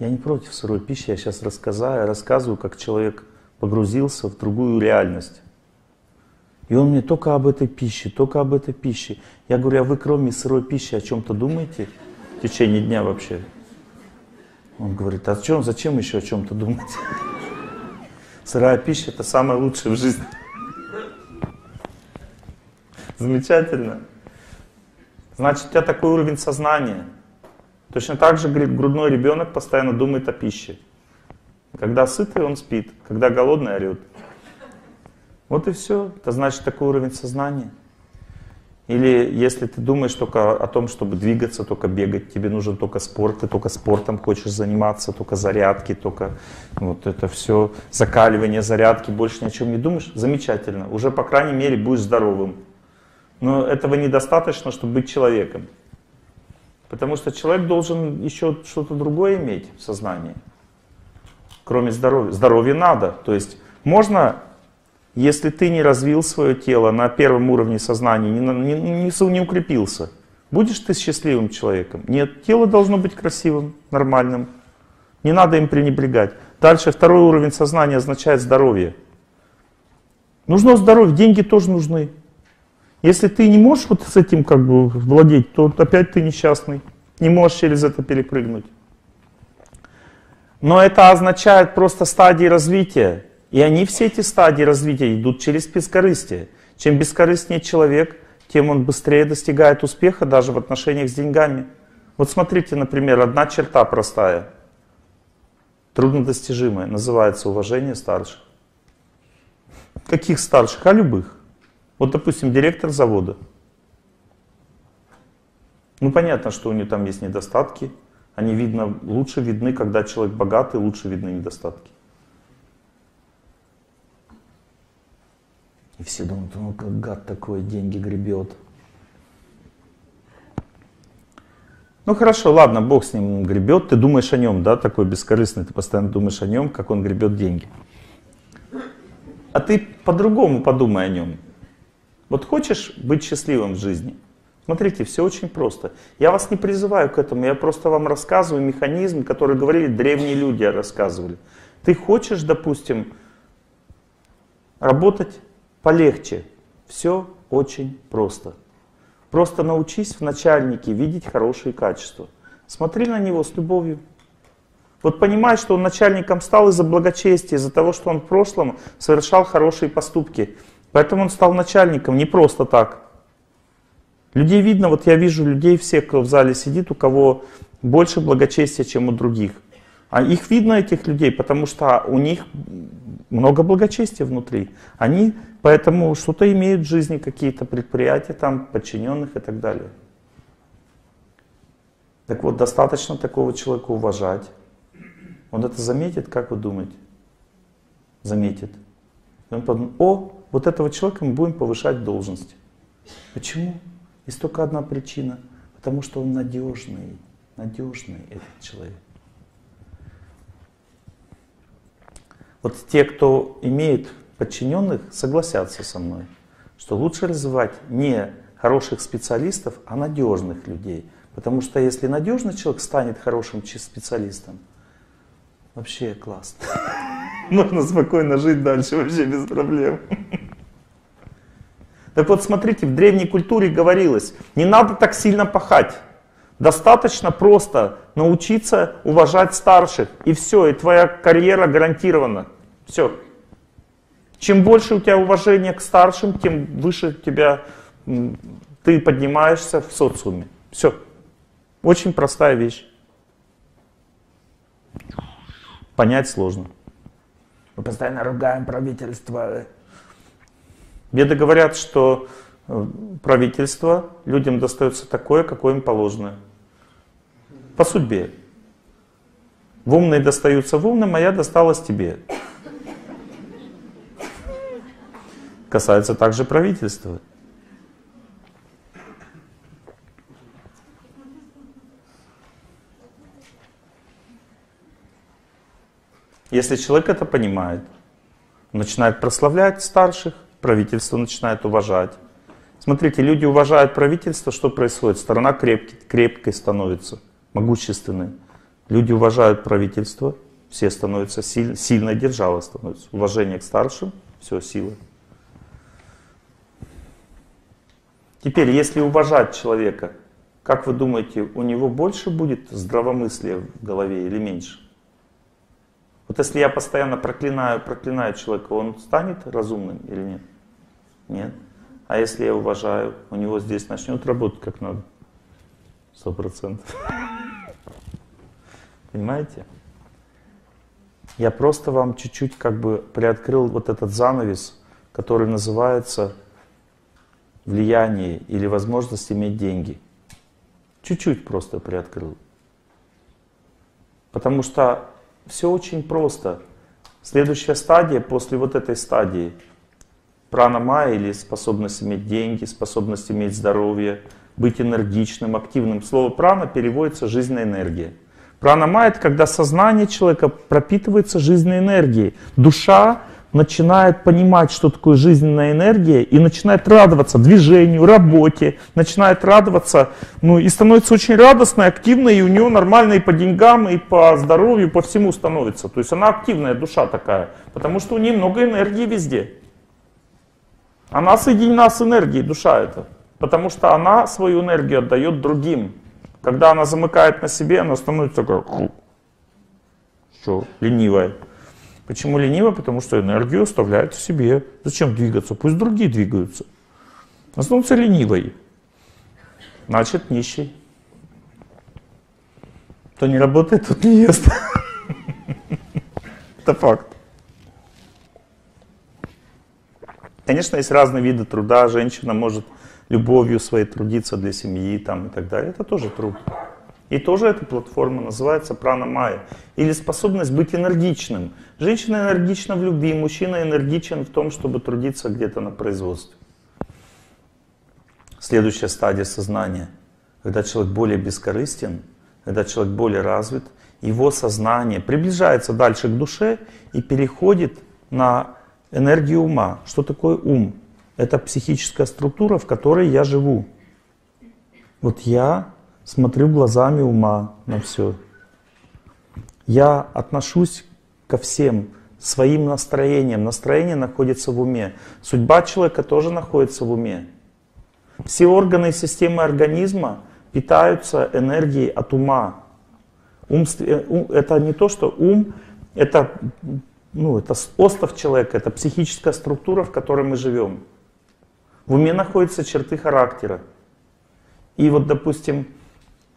Я не против сырой пищи, я сейчас рассказываю, как человек погрузился в другую реальность. И он мне только об этой пище, только об этой пище. Я говорю, а вы кроме сырой пищи о чем-то думаете? В течение дня вообще. Он говорит, а чем, зачем еще о чем-то думать? Сырая пища — это самое лучшее в жизни. Замечательно. Значит, у тебя такой уровень сознания. Точно так же, говорит, грудной ребенок постоянно думает о пище. Когда сытый, он спит. Когда голодный, орет. Вот и все. Это значит такой уровень сознания. Или если ты думаешь только о том, чтобы двигаться, только бегать, тебе нужен только спорт, ты только спортом хочешь заниматься, только зарядки, только вот это все, закаливание, зарядки, больше ни о чем не думаешь, замечательно. Уже, по крайней мере, будешь здоровым. Но этого недостаточно, чтобы быть человеком. Потому что человек должен еще что-то другое иметь в сознании, кроме здоровья. Здоровье надо. То есть можно... Если ты не развил свое тело на первом уровне сознания, не укрепился, будешь ты счастливым человеком? Нет, тело должно быть красивым, нормальным. Не надо им пренебрегать. Дальше второй уровень сознания означает здоровье. Нужно здоровье, деньги тоже нужны. Если ты не можешь вот с этим как бы владеть, то опять ты несчастный. Не можешь через это перепрыгнуть. Но это означает просто стадии развития. И они, все эти стадии развития, идут через бескорыстие. Чем бескорыстнее человек, тем он быстрее достигает успеха даже в отношениях с деньгами. Вот смотрите, например, одна черта простая, труднодостижимая, называется уважение старших. Каких старших? А любых. Вот, допустим, директор завода. Ну, понятно, что у него там есть недостатки. Они видно, лучше видны, когда человек богатый, лучше видны недостатки. И все думают, ну как гад такой, деньги гребет. Ну хорошо, ладно, Бог с ним гребет, ты думаешь о нем, да, такой бескорыстный, ты постоянно думаешь о нем, как он гребет деньги. А ты по-другому подумай о нем. Вот хочешь быть счастливым в жизни? Смотрите, все очень просто. Я вас не призываю к этому, я просто вам рассказываю механизм, который говорили древние люди, рассказывали. Ты хочешь, допустим, работать полегче. Все очень просто. Просто научись в начальнике видеть хорошие качества. Смотри на него с любовью. Вот понимай, что он начальником стал из-за благочестия, из-за того, что он в прошлом совершал хорошие поступки. Поэтому он стал начальником, не просто так. Людей видно, вот я вижу людей всех, кто в зале сидит, у кого больше благочестия, чем у других. А их видно, этих людей, потому что у них много благочестия внутри. Они поэтому что-то имеют в жизни, какие-то предприятия, там, подчиненных и так далее. Так вот, достаточно такого человека уважать. Он это заметит, как вы думаете? Заметит. Он подумает, о, вот этого человека мы будем повышать в должности. Почему? Есть только одна причина, потому что он надежный, надежный этот человек. Вот те, кто имеет подчиненных, согласятся со мной, что лучше развивать не хороших специалистов, а надежных людей. Потому что если надежный человек станет хорошим специалистом, вообще классно. Можно спокойно жить дальше, вообще без проблем. Так вот, смотрите, в древней культуре говорилось, не надо так сильно пахать. Достаточно просто научиться уважать старших. И все, и твоя карьера гарантирована. Все. Чем больше у тебя уважения к старшим, тем выше ты поднимаешься в социуме. Все. Очень простая вещь. Понять сложно. Мы постоянно ругаем правительство. Веды говорят, что правительство людям достается такое, какое им положено. По судьбе. В умные достаются в умным, а я досталась тебе. Касается также правительства. Если человек это понимает, начинает прославлять старших, правительство начинает уважать. Смотрите, люди уважают правительство, что происходит? Страна крепкой становится, могущественной. Люди уважают правительство, все становятся сильной державой становится. Уважение к старшим, все, сила. Теперь, если уважать человека, как вы думаете, у него больше будет здравомыслия в голове или меньше? Вот если я постоянно проклинаю человека, он станет разумным или нет? Нет. А если я уважаю, у него здесь начнет работать как надо. 100%. Понимаете? Я просто вам чуть-чуть как бы приоткрыл вот этот занавес, который называется влияние или возможность иметь деньги. Чуть-чуть просто приоткрыл. Потому что все очень просто. Следующая стадия после вот этой стадии — пранамая или способность иметь деньги, способность иметь здоровье, быть энергичным, активным. Слово прана переводится жизненная энергия. Пранамая — это когда сознание человека пропитывается жизненной энергией. Душа начинает понимать, что такое жизненная энергия, и начинает радоваться движению, работе, начинает радоваться, ну и становится очень радостной, активной, и у нее нормально и по деньгам, и по здоровью, по всему становится. То есть она активная душа такая, потому что у нее много энергии везде. Она соединена с энергией, душа эта, потому что она свою энергию отдает другим. Когда она замыкает на себе, она становится такой, что, ленивая. Почему ленивая? Потому что энергию оставляет в себе. Зачем двигаться? Пусть другие двигаются. Останутся ленивой. Значит, нищий. Кто не работает, тот не ест. Это факт. Конечно, есть разные виды труда. Женщина может любовью своей трудиться для семьи там, и так далее. Это тоже труд. И тоже эта платформа называется прана-майя. Или способность быть энергичным. Женщина энергична в любви, мужчина энергичен в том, чтобы трудиться где-то на производстве. Следующая стадия сознания. Когда человек более бескорыстен, когда человек более развит, его сознание приближается дальше к душе и переходит на энергию ума. Что такое ум? Это психическая структура, в которой я живу. Вот я смотрю глазами ума на все. Я отношусь ко всем своим настроением. Настроение находится в уме. Судьба человека тоже находится в уме. Все органы и системы организма питаются энергией от ума. Это не то, что ум, это остов человека, это психическая структура, в которой мы живем. В уме находятся черты характера. И вот, допустим,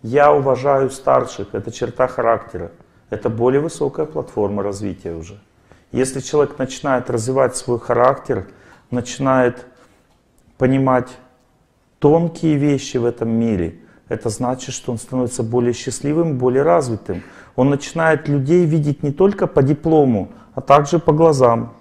я уважаю старших, это черта характера. Это более высокая платформа развития уже. Если человек начинает развивать свой характер, начинает понимать тонкие вещи в этом мире, это значит, что он становится более счастливым, более развитым. Он начинает людей видеть не только по диплому, а также по глазам.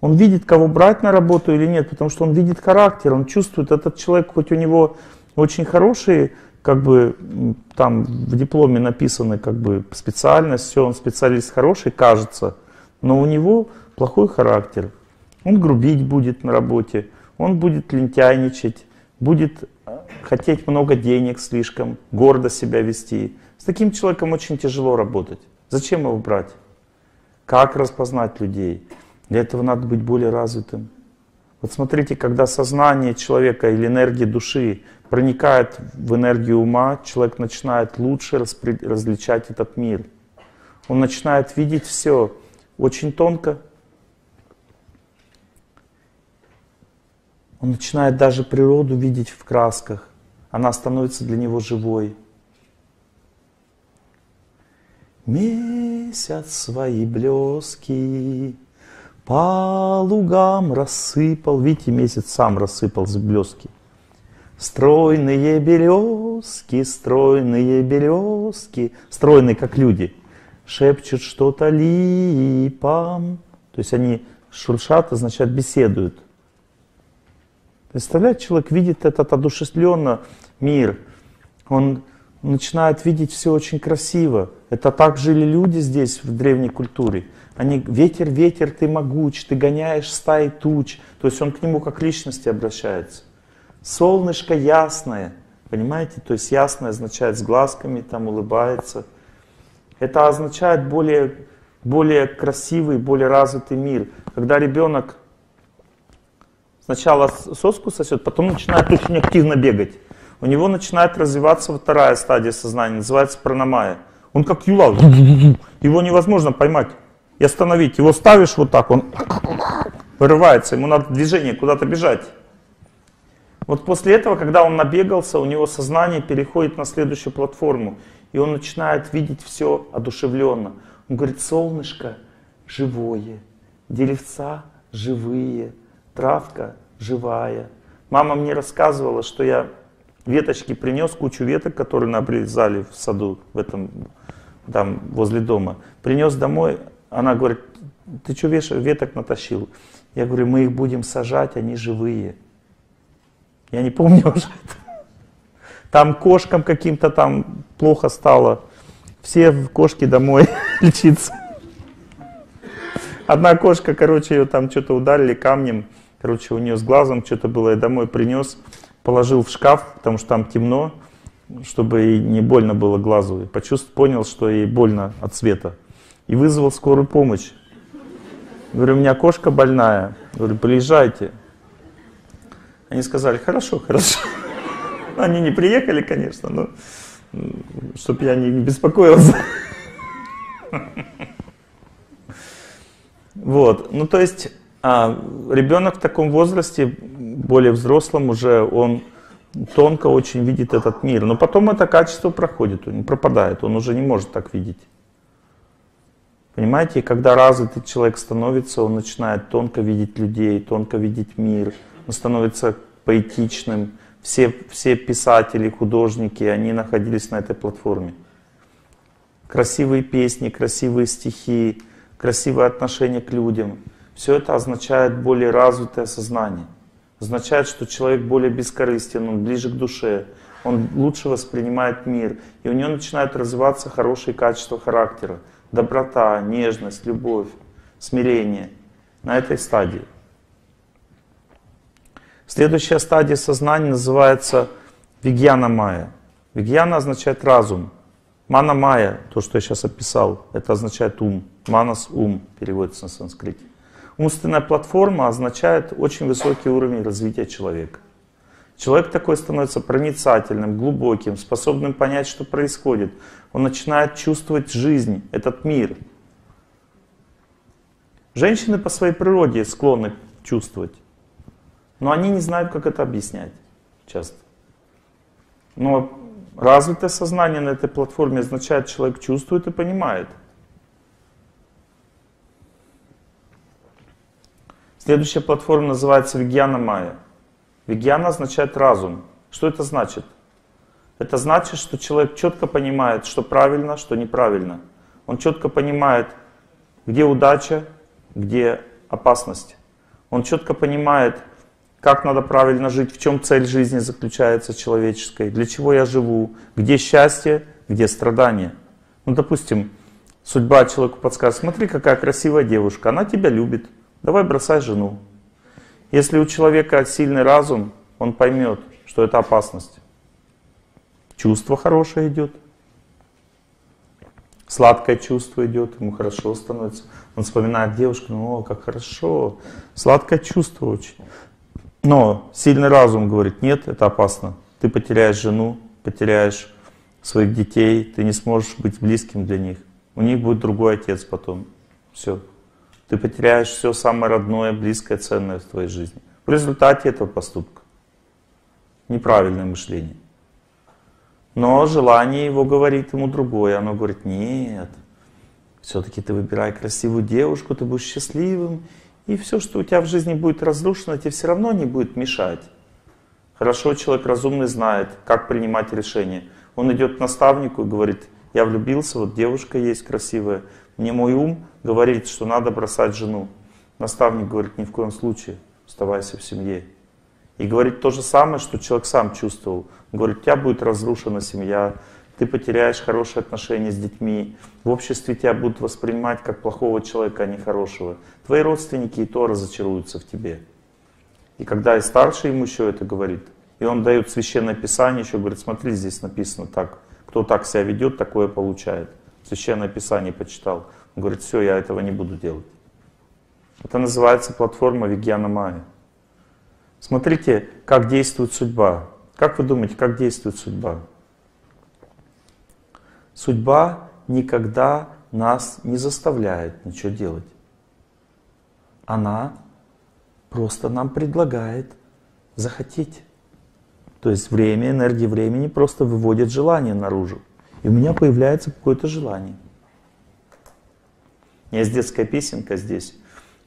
Он видит, кого брать на работу или нет, потому что он видит характер, он чувствует, этот человек, хоть у него очень хорошие, там в дипломе написаны, специальность, все, он специалист хороший, кажется, но у него плохой характер. Он грубить будет на работе, он будет лентяйничать, будет хотеть много денег слишком, гордо себя вести. С таким человеком очень тяжело работать. Зачем его брать? Как распознать людей? Для этого надо быть более развитым. Вот смотрите, когда сознание человека или энергия души проникает в энергию ума, человек начинает лучше различать этот мир. Он начинает видеть все очень тонко. Он начинает даже природу видеть в красках. Она становится для него живой. Месяц свои блески по лугам рассыпал. Видите, месяц сам рассыпал блески. Стройные березки, стройные березки. Стройные, как люди. Шепчут что-то липам. То есть они шуршат, означает беседуют. Представляете, человек видит этот одушевленно мир. Он начинает видеть все очень красиво. Это так жили люди здесь, в древней культуре. Они «ветер, ветер, ты могуч, ты гоняешь стаи туч». То есть он к нему как к личности обращается. «Солнышко ясное», понимаете? То есть ясное означает с глазками, там улыбается. Это означает более красивый, более развитый мир. Когда ребенок сначала соску сосет, потом начинает очень активно бегать. У него начинает развиваться вторая стадия сознания, называется пранамая. Он как юла, его невозможно поймать и остановить. Его ставишь вот так, он вырывается, ему надо движение, куда-то бежать. Вот после этого, когда он набегался, у него сознание переходит на следующую платформу. И он начинает видеть все одушевленно. Он говорит, солнышко живое, деревца живые. Травка живая. Мама мне рассказывала, что я веточки принес, кучу веток, которые обрезали в саду, там, возле дома. Принес домой, она говорит, ты что веток натащил? Я говорю, мы их будем сажать, они живые. Я не помню уже это. Там кошкам каким-то там плохо стало. Все кошки домой лечиться. Одна кошка, ее там что-то ударили камнем. У нее с глазом что-то было, я домой принес, положил в шкаф, потому что там темно, чтобы ей не больно было глазу. И понял, что ей больно от света. И вызвал скорую помощь. Говорю, у меня кошка больная. Говорю, приезжайте. Они сказали, хорошо, хорошо. Они не приехали, конечно, но чтобы я не беспокоился. Вот, ну то есть ребенок в таком возрасте, более взрослом уже, он тонко очень видит этот мир. Но потом это качество проходит, он пропадает, он уже не может так видеть. Понимаете, и когда развитый человек становится, он начинает тонко видеть людей, тонко видеть мир, он становится поэтичным. Все писатели, художники, они находились на этой платформе. Красивые песни, красивые стихи, красивое отношение к людям. Все это означает более развитое сознание. Означает, что человек более бескорыстен, он ближе к душе, он лучше воспринимает мир. И у него начинают развиваться хорошие качества характера. Доброта, нежность, любовь, смирение. На этой стадии. Следующая стадия сознания называется вигьяна-майя. Вигьяна означает разум. Мана-майя, то, что я сейчас описал, это означает ум. Манас — ум, переводится на санскрите. Умственная платформа означает очень высокий уровень развития человека. Человек такой становится проницательным, глубоким, способным понять, что происходит. Он начинает чувствовать жизнь, этот мир. Женщины по своей природе склонны чувствовать, но они не знают, как это объяснять часто. Но развитое сознание на этой платформе означает, что человек чувствует и понимает. Следующая платформа называется вигьяна-майя. Вигьяна означает разум. Что это значит? Это значит, что человек четко понимает, что правильно, что неправильно. Он четко понимает, где удача, где опасность. Он четко понимает, как надо правильно жить, в чем цель жизни заключается человеческой, для чего я живу, где счастье, где страдания. Ну, допустим, судьба человеку подскажет, смотри, какая красивая девушка, она тебя любит, давай бросай жену. Если у человека сильный разум, он поймет, что это опасность. Чувство хорошее идет. Сладкое чувство идет, ему хорошо становится. Он вспоминает девушку, ну, как хорошо. Сладкое чувство очень. Но сильный разум говорит, нет, это опасно. Ты потеряешь жену, потеряешь своих детей, ты не сможешь быть близким для них. У них будет другой отец потом. Все. Ты потеряешь все самое родное, близкое, ценное в твоей жизни. В результате этого поступка. Неправильное мышление. Но желание его говорит ему другое. Оно говорит, нет, все-таки ты выбирай красивую девушку, ты будешь счастливым. И все, что у тебя в жизни будет разрушено, тебе все равно не будет мешать. Хорошо, человек разумный знает, как принимать решение. Он идет к наставнику и говорит, я влюбился, вот девушка есть красивая. Мне мой ум говорит, что надо бросать жену. Наставник говорит, ни в коем случае, оставайся в семье. И говорит то же самое, что человек сам чувствовал. Он говорит, у тебя будет разрушена семья, ты потеряешь хорошие отношения с детьми, в обществе тебя будут воспринимать как плохого человека, а не хорошего. Твои родственники и то разочаруются в тебе. И когда и старший ему еще это говорит, и он дает священное писание, еще говорит, смотри, здесь написано так, кто так себя ведет, такое получает. Священное Писание почитал. Он говорит, все, я этого не буду делать. Это называется платформа вигьяна-майя. Смотрите, как действует судьба. Как вы думаете, как действует судьба? Судьба никогда нас не заставляет ничего делать. Она просто нам предлагает захотеть. То есть время, энергия времени просто выводит желание наружу. И у меня появляется какое-то желание. Есть детская песенка здесь.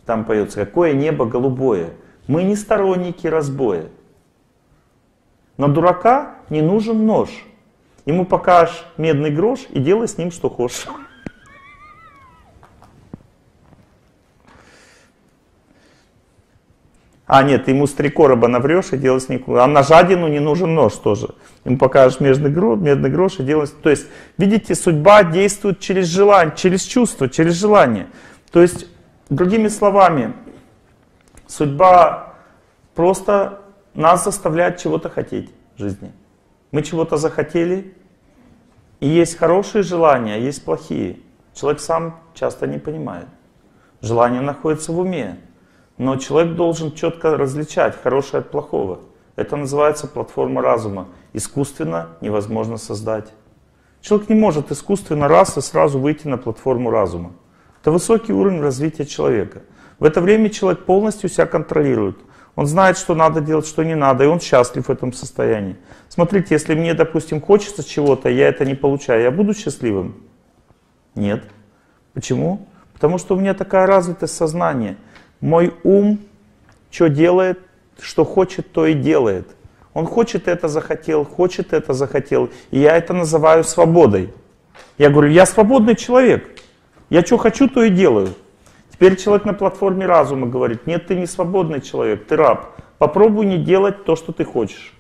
Там поется, какое небо голубое. Мы не сторонники разбоя. На дурака не нужен нож. Ему покажешь медный грош и делай с ним что хочешь. А нет, ему с 3 короба наврешь и делать с ним. А на жадину не нужен нож тоже. Им покажешь медный грош и делать. То есть, видите, судьба действует через желание, через чувство, через желание. То есть, другими словами, судьба просто нас заставляет чего-то хотеть в жизни. Мы чего-то захотели, и есть хорошие желания, а есть плохие. Человек сам часто не понимает. Желание находится в уме. Но человек должен четко различать хорошее от плохого. Это называется платформа разума. Искусственно невозможно создать. Человек не может искусственно раз и сразу выйти на платформу разума. Это высокий уровень развития человека. В это время человек полностью себя контролирует. Он знает, что надо делать, что не надо, и он счастлив в этом состоянии. Смотрите, если мне, допустим, хочется чего-то, я это не получаю, я буду счастливым? Нет. Почему? Потому что у меня такая развитость сознания. Мой ум что делает, что хочет, то и делает. Он хочет, это захотел, и я это называю свободой. Я говорю, я свободный человек, я что хочу, то и делаю. Теперь человек на платформе разума говорит, нет, ты не свободный человек, ты раб. Попробуй не делать то, что ты хочешь.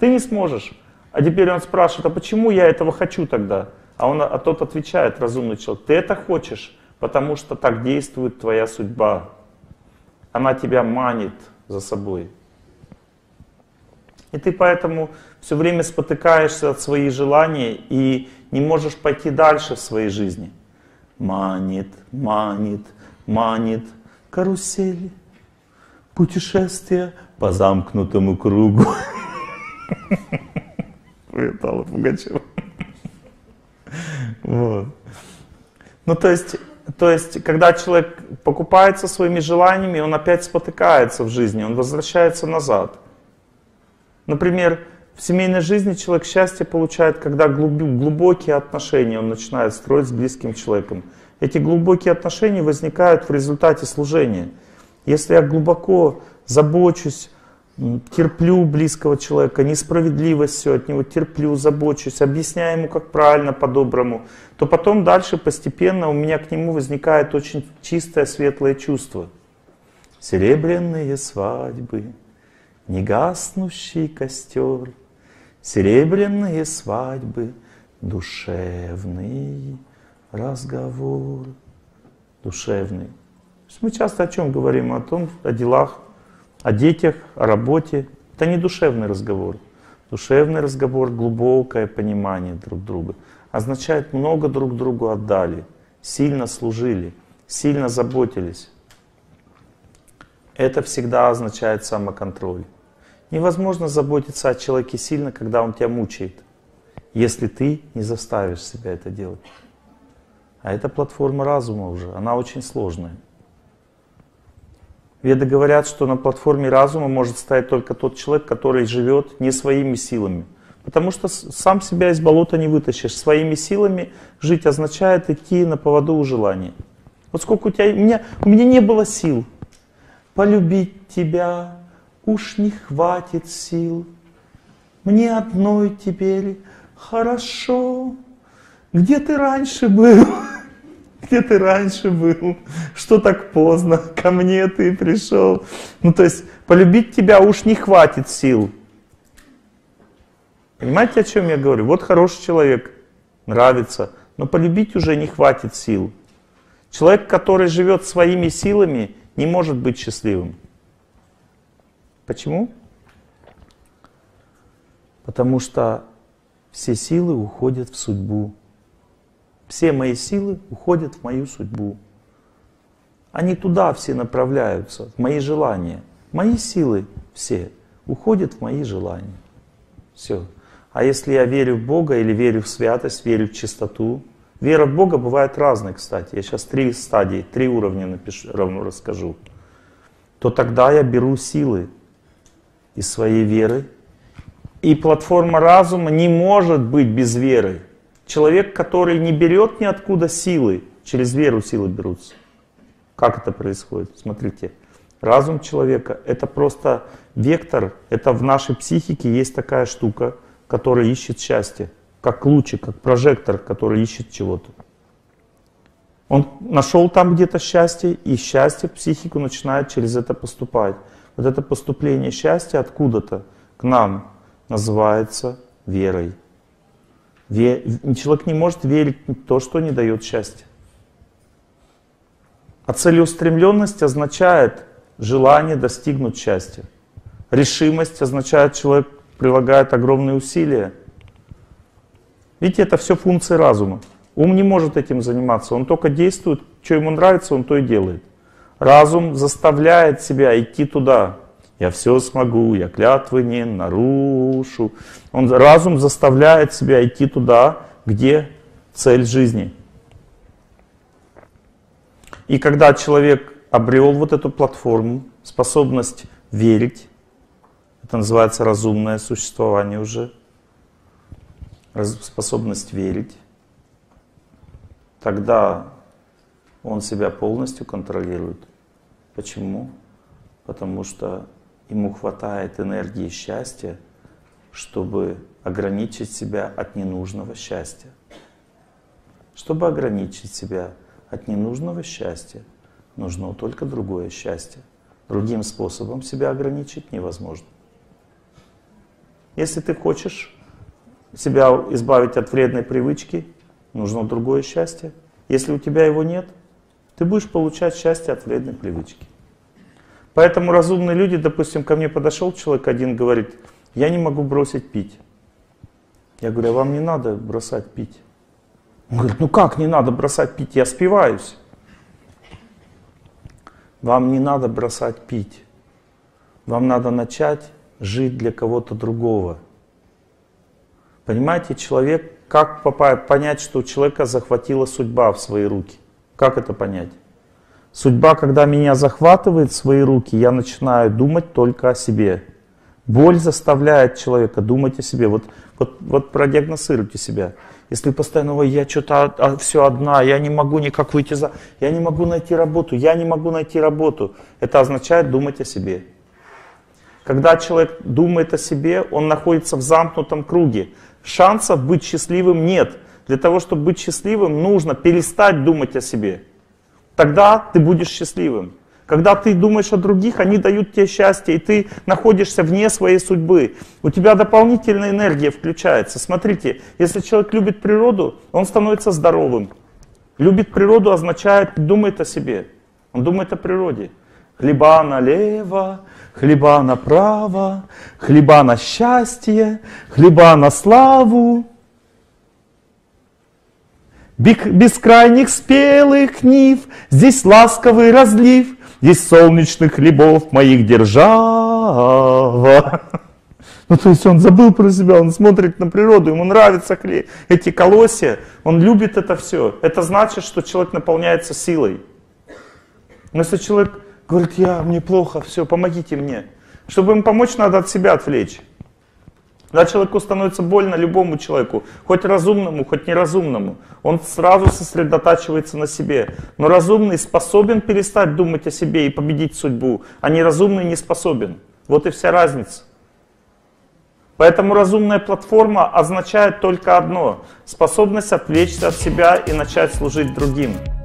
Ты не сможешь. А теперь он спрашивает, а почему я этого хочу тогда? А тот отвечает, разумный человек, ты это хочешь, потому что так действует твоя судьба. Она тебя манит за собой. И ты поэтому все время спотыкаешься от своих желаний и не можешь пойти дальше в своей жизни. Манит, манит, манит карусель, путешествие по замкнутому кругу. Витала Пугачева. Вот. Ну, то есть, когда человек покупается своими желаниями, он опять спотыкается в жизни, он возвращается назад. Например, в семейной жизни человек счастье получает, когда глубокие отношения он начинает строить с близким человеком. Эти глубокие отношения возникают в результате служения. Если я глубоко забочусь, терплю близкого человека, несправедливость все от него, терплю, забочусь, объясняю ему, как правильно, по-доброму, то потом дальше постепенно у меня к нему возникает очень чистое, светлое чувство. Серебряные свадьбы, негаснущий костер, серебряные свадьбы, душевный разговор. Душевный. Мы часто о чем говорим? О том, о делах, о детях, о работе. Это не душевный разговор. Душевный разговор, глубокое понимание друг друга. Означает, много друг другу отдали, сильно служили, сильно заботились. Это всегда означает самоконтроль. Невозможно заботиться о человеке сильно, когда он тебя мучает, если ты не заставишь себя это делать. А это платформа разума уже, она очень сложная. Веды говорят, что на платформе разума может стоять только тот человек, который живет не своими силами. Потому что сам себя из болота не вытащишь. Своими силами жить означает идти на поводу у желаний. Вот сколько у меня не было сил. Полюбить тебя уж не хватит сил. Мне одной теперь хорошо. Где ты раньше был? Где ты раньше был? Что так поздно? Ко мне ты пришел. Ну, то есть, полюбить тебя уж не хватит сил. Понимаете, о чем я говорю? Вот хороший человек, нравится, но полюбить уже не хватит сил. Человек, который живет своими силами, не может быть счастливым. Почему? Потому что все силы уходят в судьбу. Все мои силы уходят в мою судьбу. Они туда все направляются, в мои желания. Мои силы все уходят в мои желания. Все. А если я верю в Бога или верю в святость, верю в чистоту? Вера в Бога бывает разной, кстати. Я сейчас 3 стадии, 3 уровня расскажу. То тогда я беру силы из своей веры. И платформа разума не может быть без веры. Человек, который не берет ниоткуда силы, через веру силы берутся. Как это происходит? Смотрите, разум человека — это просто вектор, это в нашей психике есть такая штука, которая ищет счастье, как лучик, как прожектор, который ищет чего-то. Он нашел там где-то счастье, и счастье в психику начинает через это поступать. Вот это поступление счастья откуда-то к нам называется верой. Человек не может верить в то, что не дает счастья. А целеустремленность означает желание достигнуть счастья. Решимость означает, человек прилагает огромные усилия. Видите, это все функции разума. Ум не может этим заниматься, он только действует, что ему нравится, он то и делает. Разум заставляет себя идти туда. я все смогу, я клятвы не нарушу. Он, разум заставляет себя идти туда, где цель жизни. И когда человек обрел вот эту платформу, способность верить, это называется разумное существование уже, способность верить, тогда он себя полностью контролирует. Почему? Потому что ему хватает энергии счастья, чтобы ограничить себя от ненужного счастья. Чтобы ограничить себя от ненужного счастья, нужно только другое счастье. Другим способом себя ограничить невозможно. Если ты хочешь себя избавить от вредной привычки, нужно другое счастье. Если у тебя его нет, ты будешь получать счастье от вредной привычки. Поэтому разумные люди, допустим, ко мне подошел человек один, говорит, я не могу бросить пить. Я говорю, а вам не надо бросать пить. Он говорит, ну как не надо бросать пить, я спиваюсь. Вам не надо бросать пить. Вам надо начать жить для кого-то другого. Понимаете, человек, как понять, что у человека захватила судьба в свои руки? Как это понять? Судьба, когда меня захватывает в свои руки, я начинаю думать только о себе. Боль заставляет человека думать о себе. Вот продиагностируйте себя. Если постоянно, ой, я что-то все одна, я не могу никак выйти за... Я не могу найти работу, я не могу найти работу. Это означает думать о себе. Когда человек думает о себе, он находится в замкнутом круге. Шансов быть счастливым нет. Для того, чтобы быть счастливым, нужно перестать думать о себе. Тогда ты будешь счастливым. Когда ты думаешь о других, они дают тебе счастье, и ты находишься вне своей судьбы. У тебя дополнительная энергия включается. Смотрите, если человек любит природу, он становится здоровым. Любит природу означает, думает о себе. Он думает о природе. Хлеба налево, хлеба направо, хлеба на счастье, хлеба на славу. Бескрайних спелых нив, здесь ласковый разлив, здесь солнечных хлебов моих держава. Ну, то есть он забыл про себя, он смотрит на природу, ему нравятся эти колосья, он любит это все. Это значит, что человек наполняется силой. Но если человек говорит, мне плохо, все, помогите мне. Чтобы им помочь, надо от себя отвлечь. Когда человеку становится больно, любому человеку, хоть разумному, хоть неразумному, он сразу сосредотачивается на себе. Но разумный способен перестать думать о себе и победить судьбу, а неразумный не способен. Вот и вся разница. Поэтому разумная платформа означает только одно — способность отвлечься от себя и начать служить другим.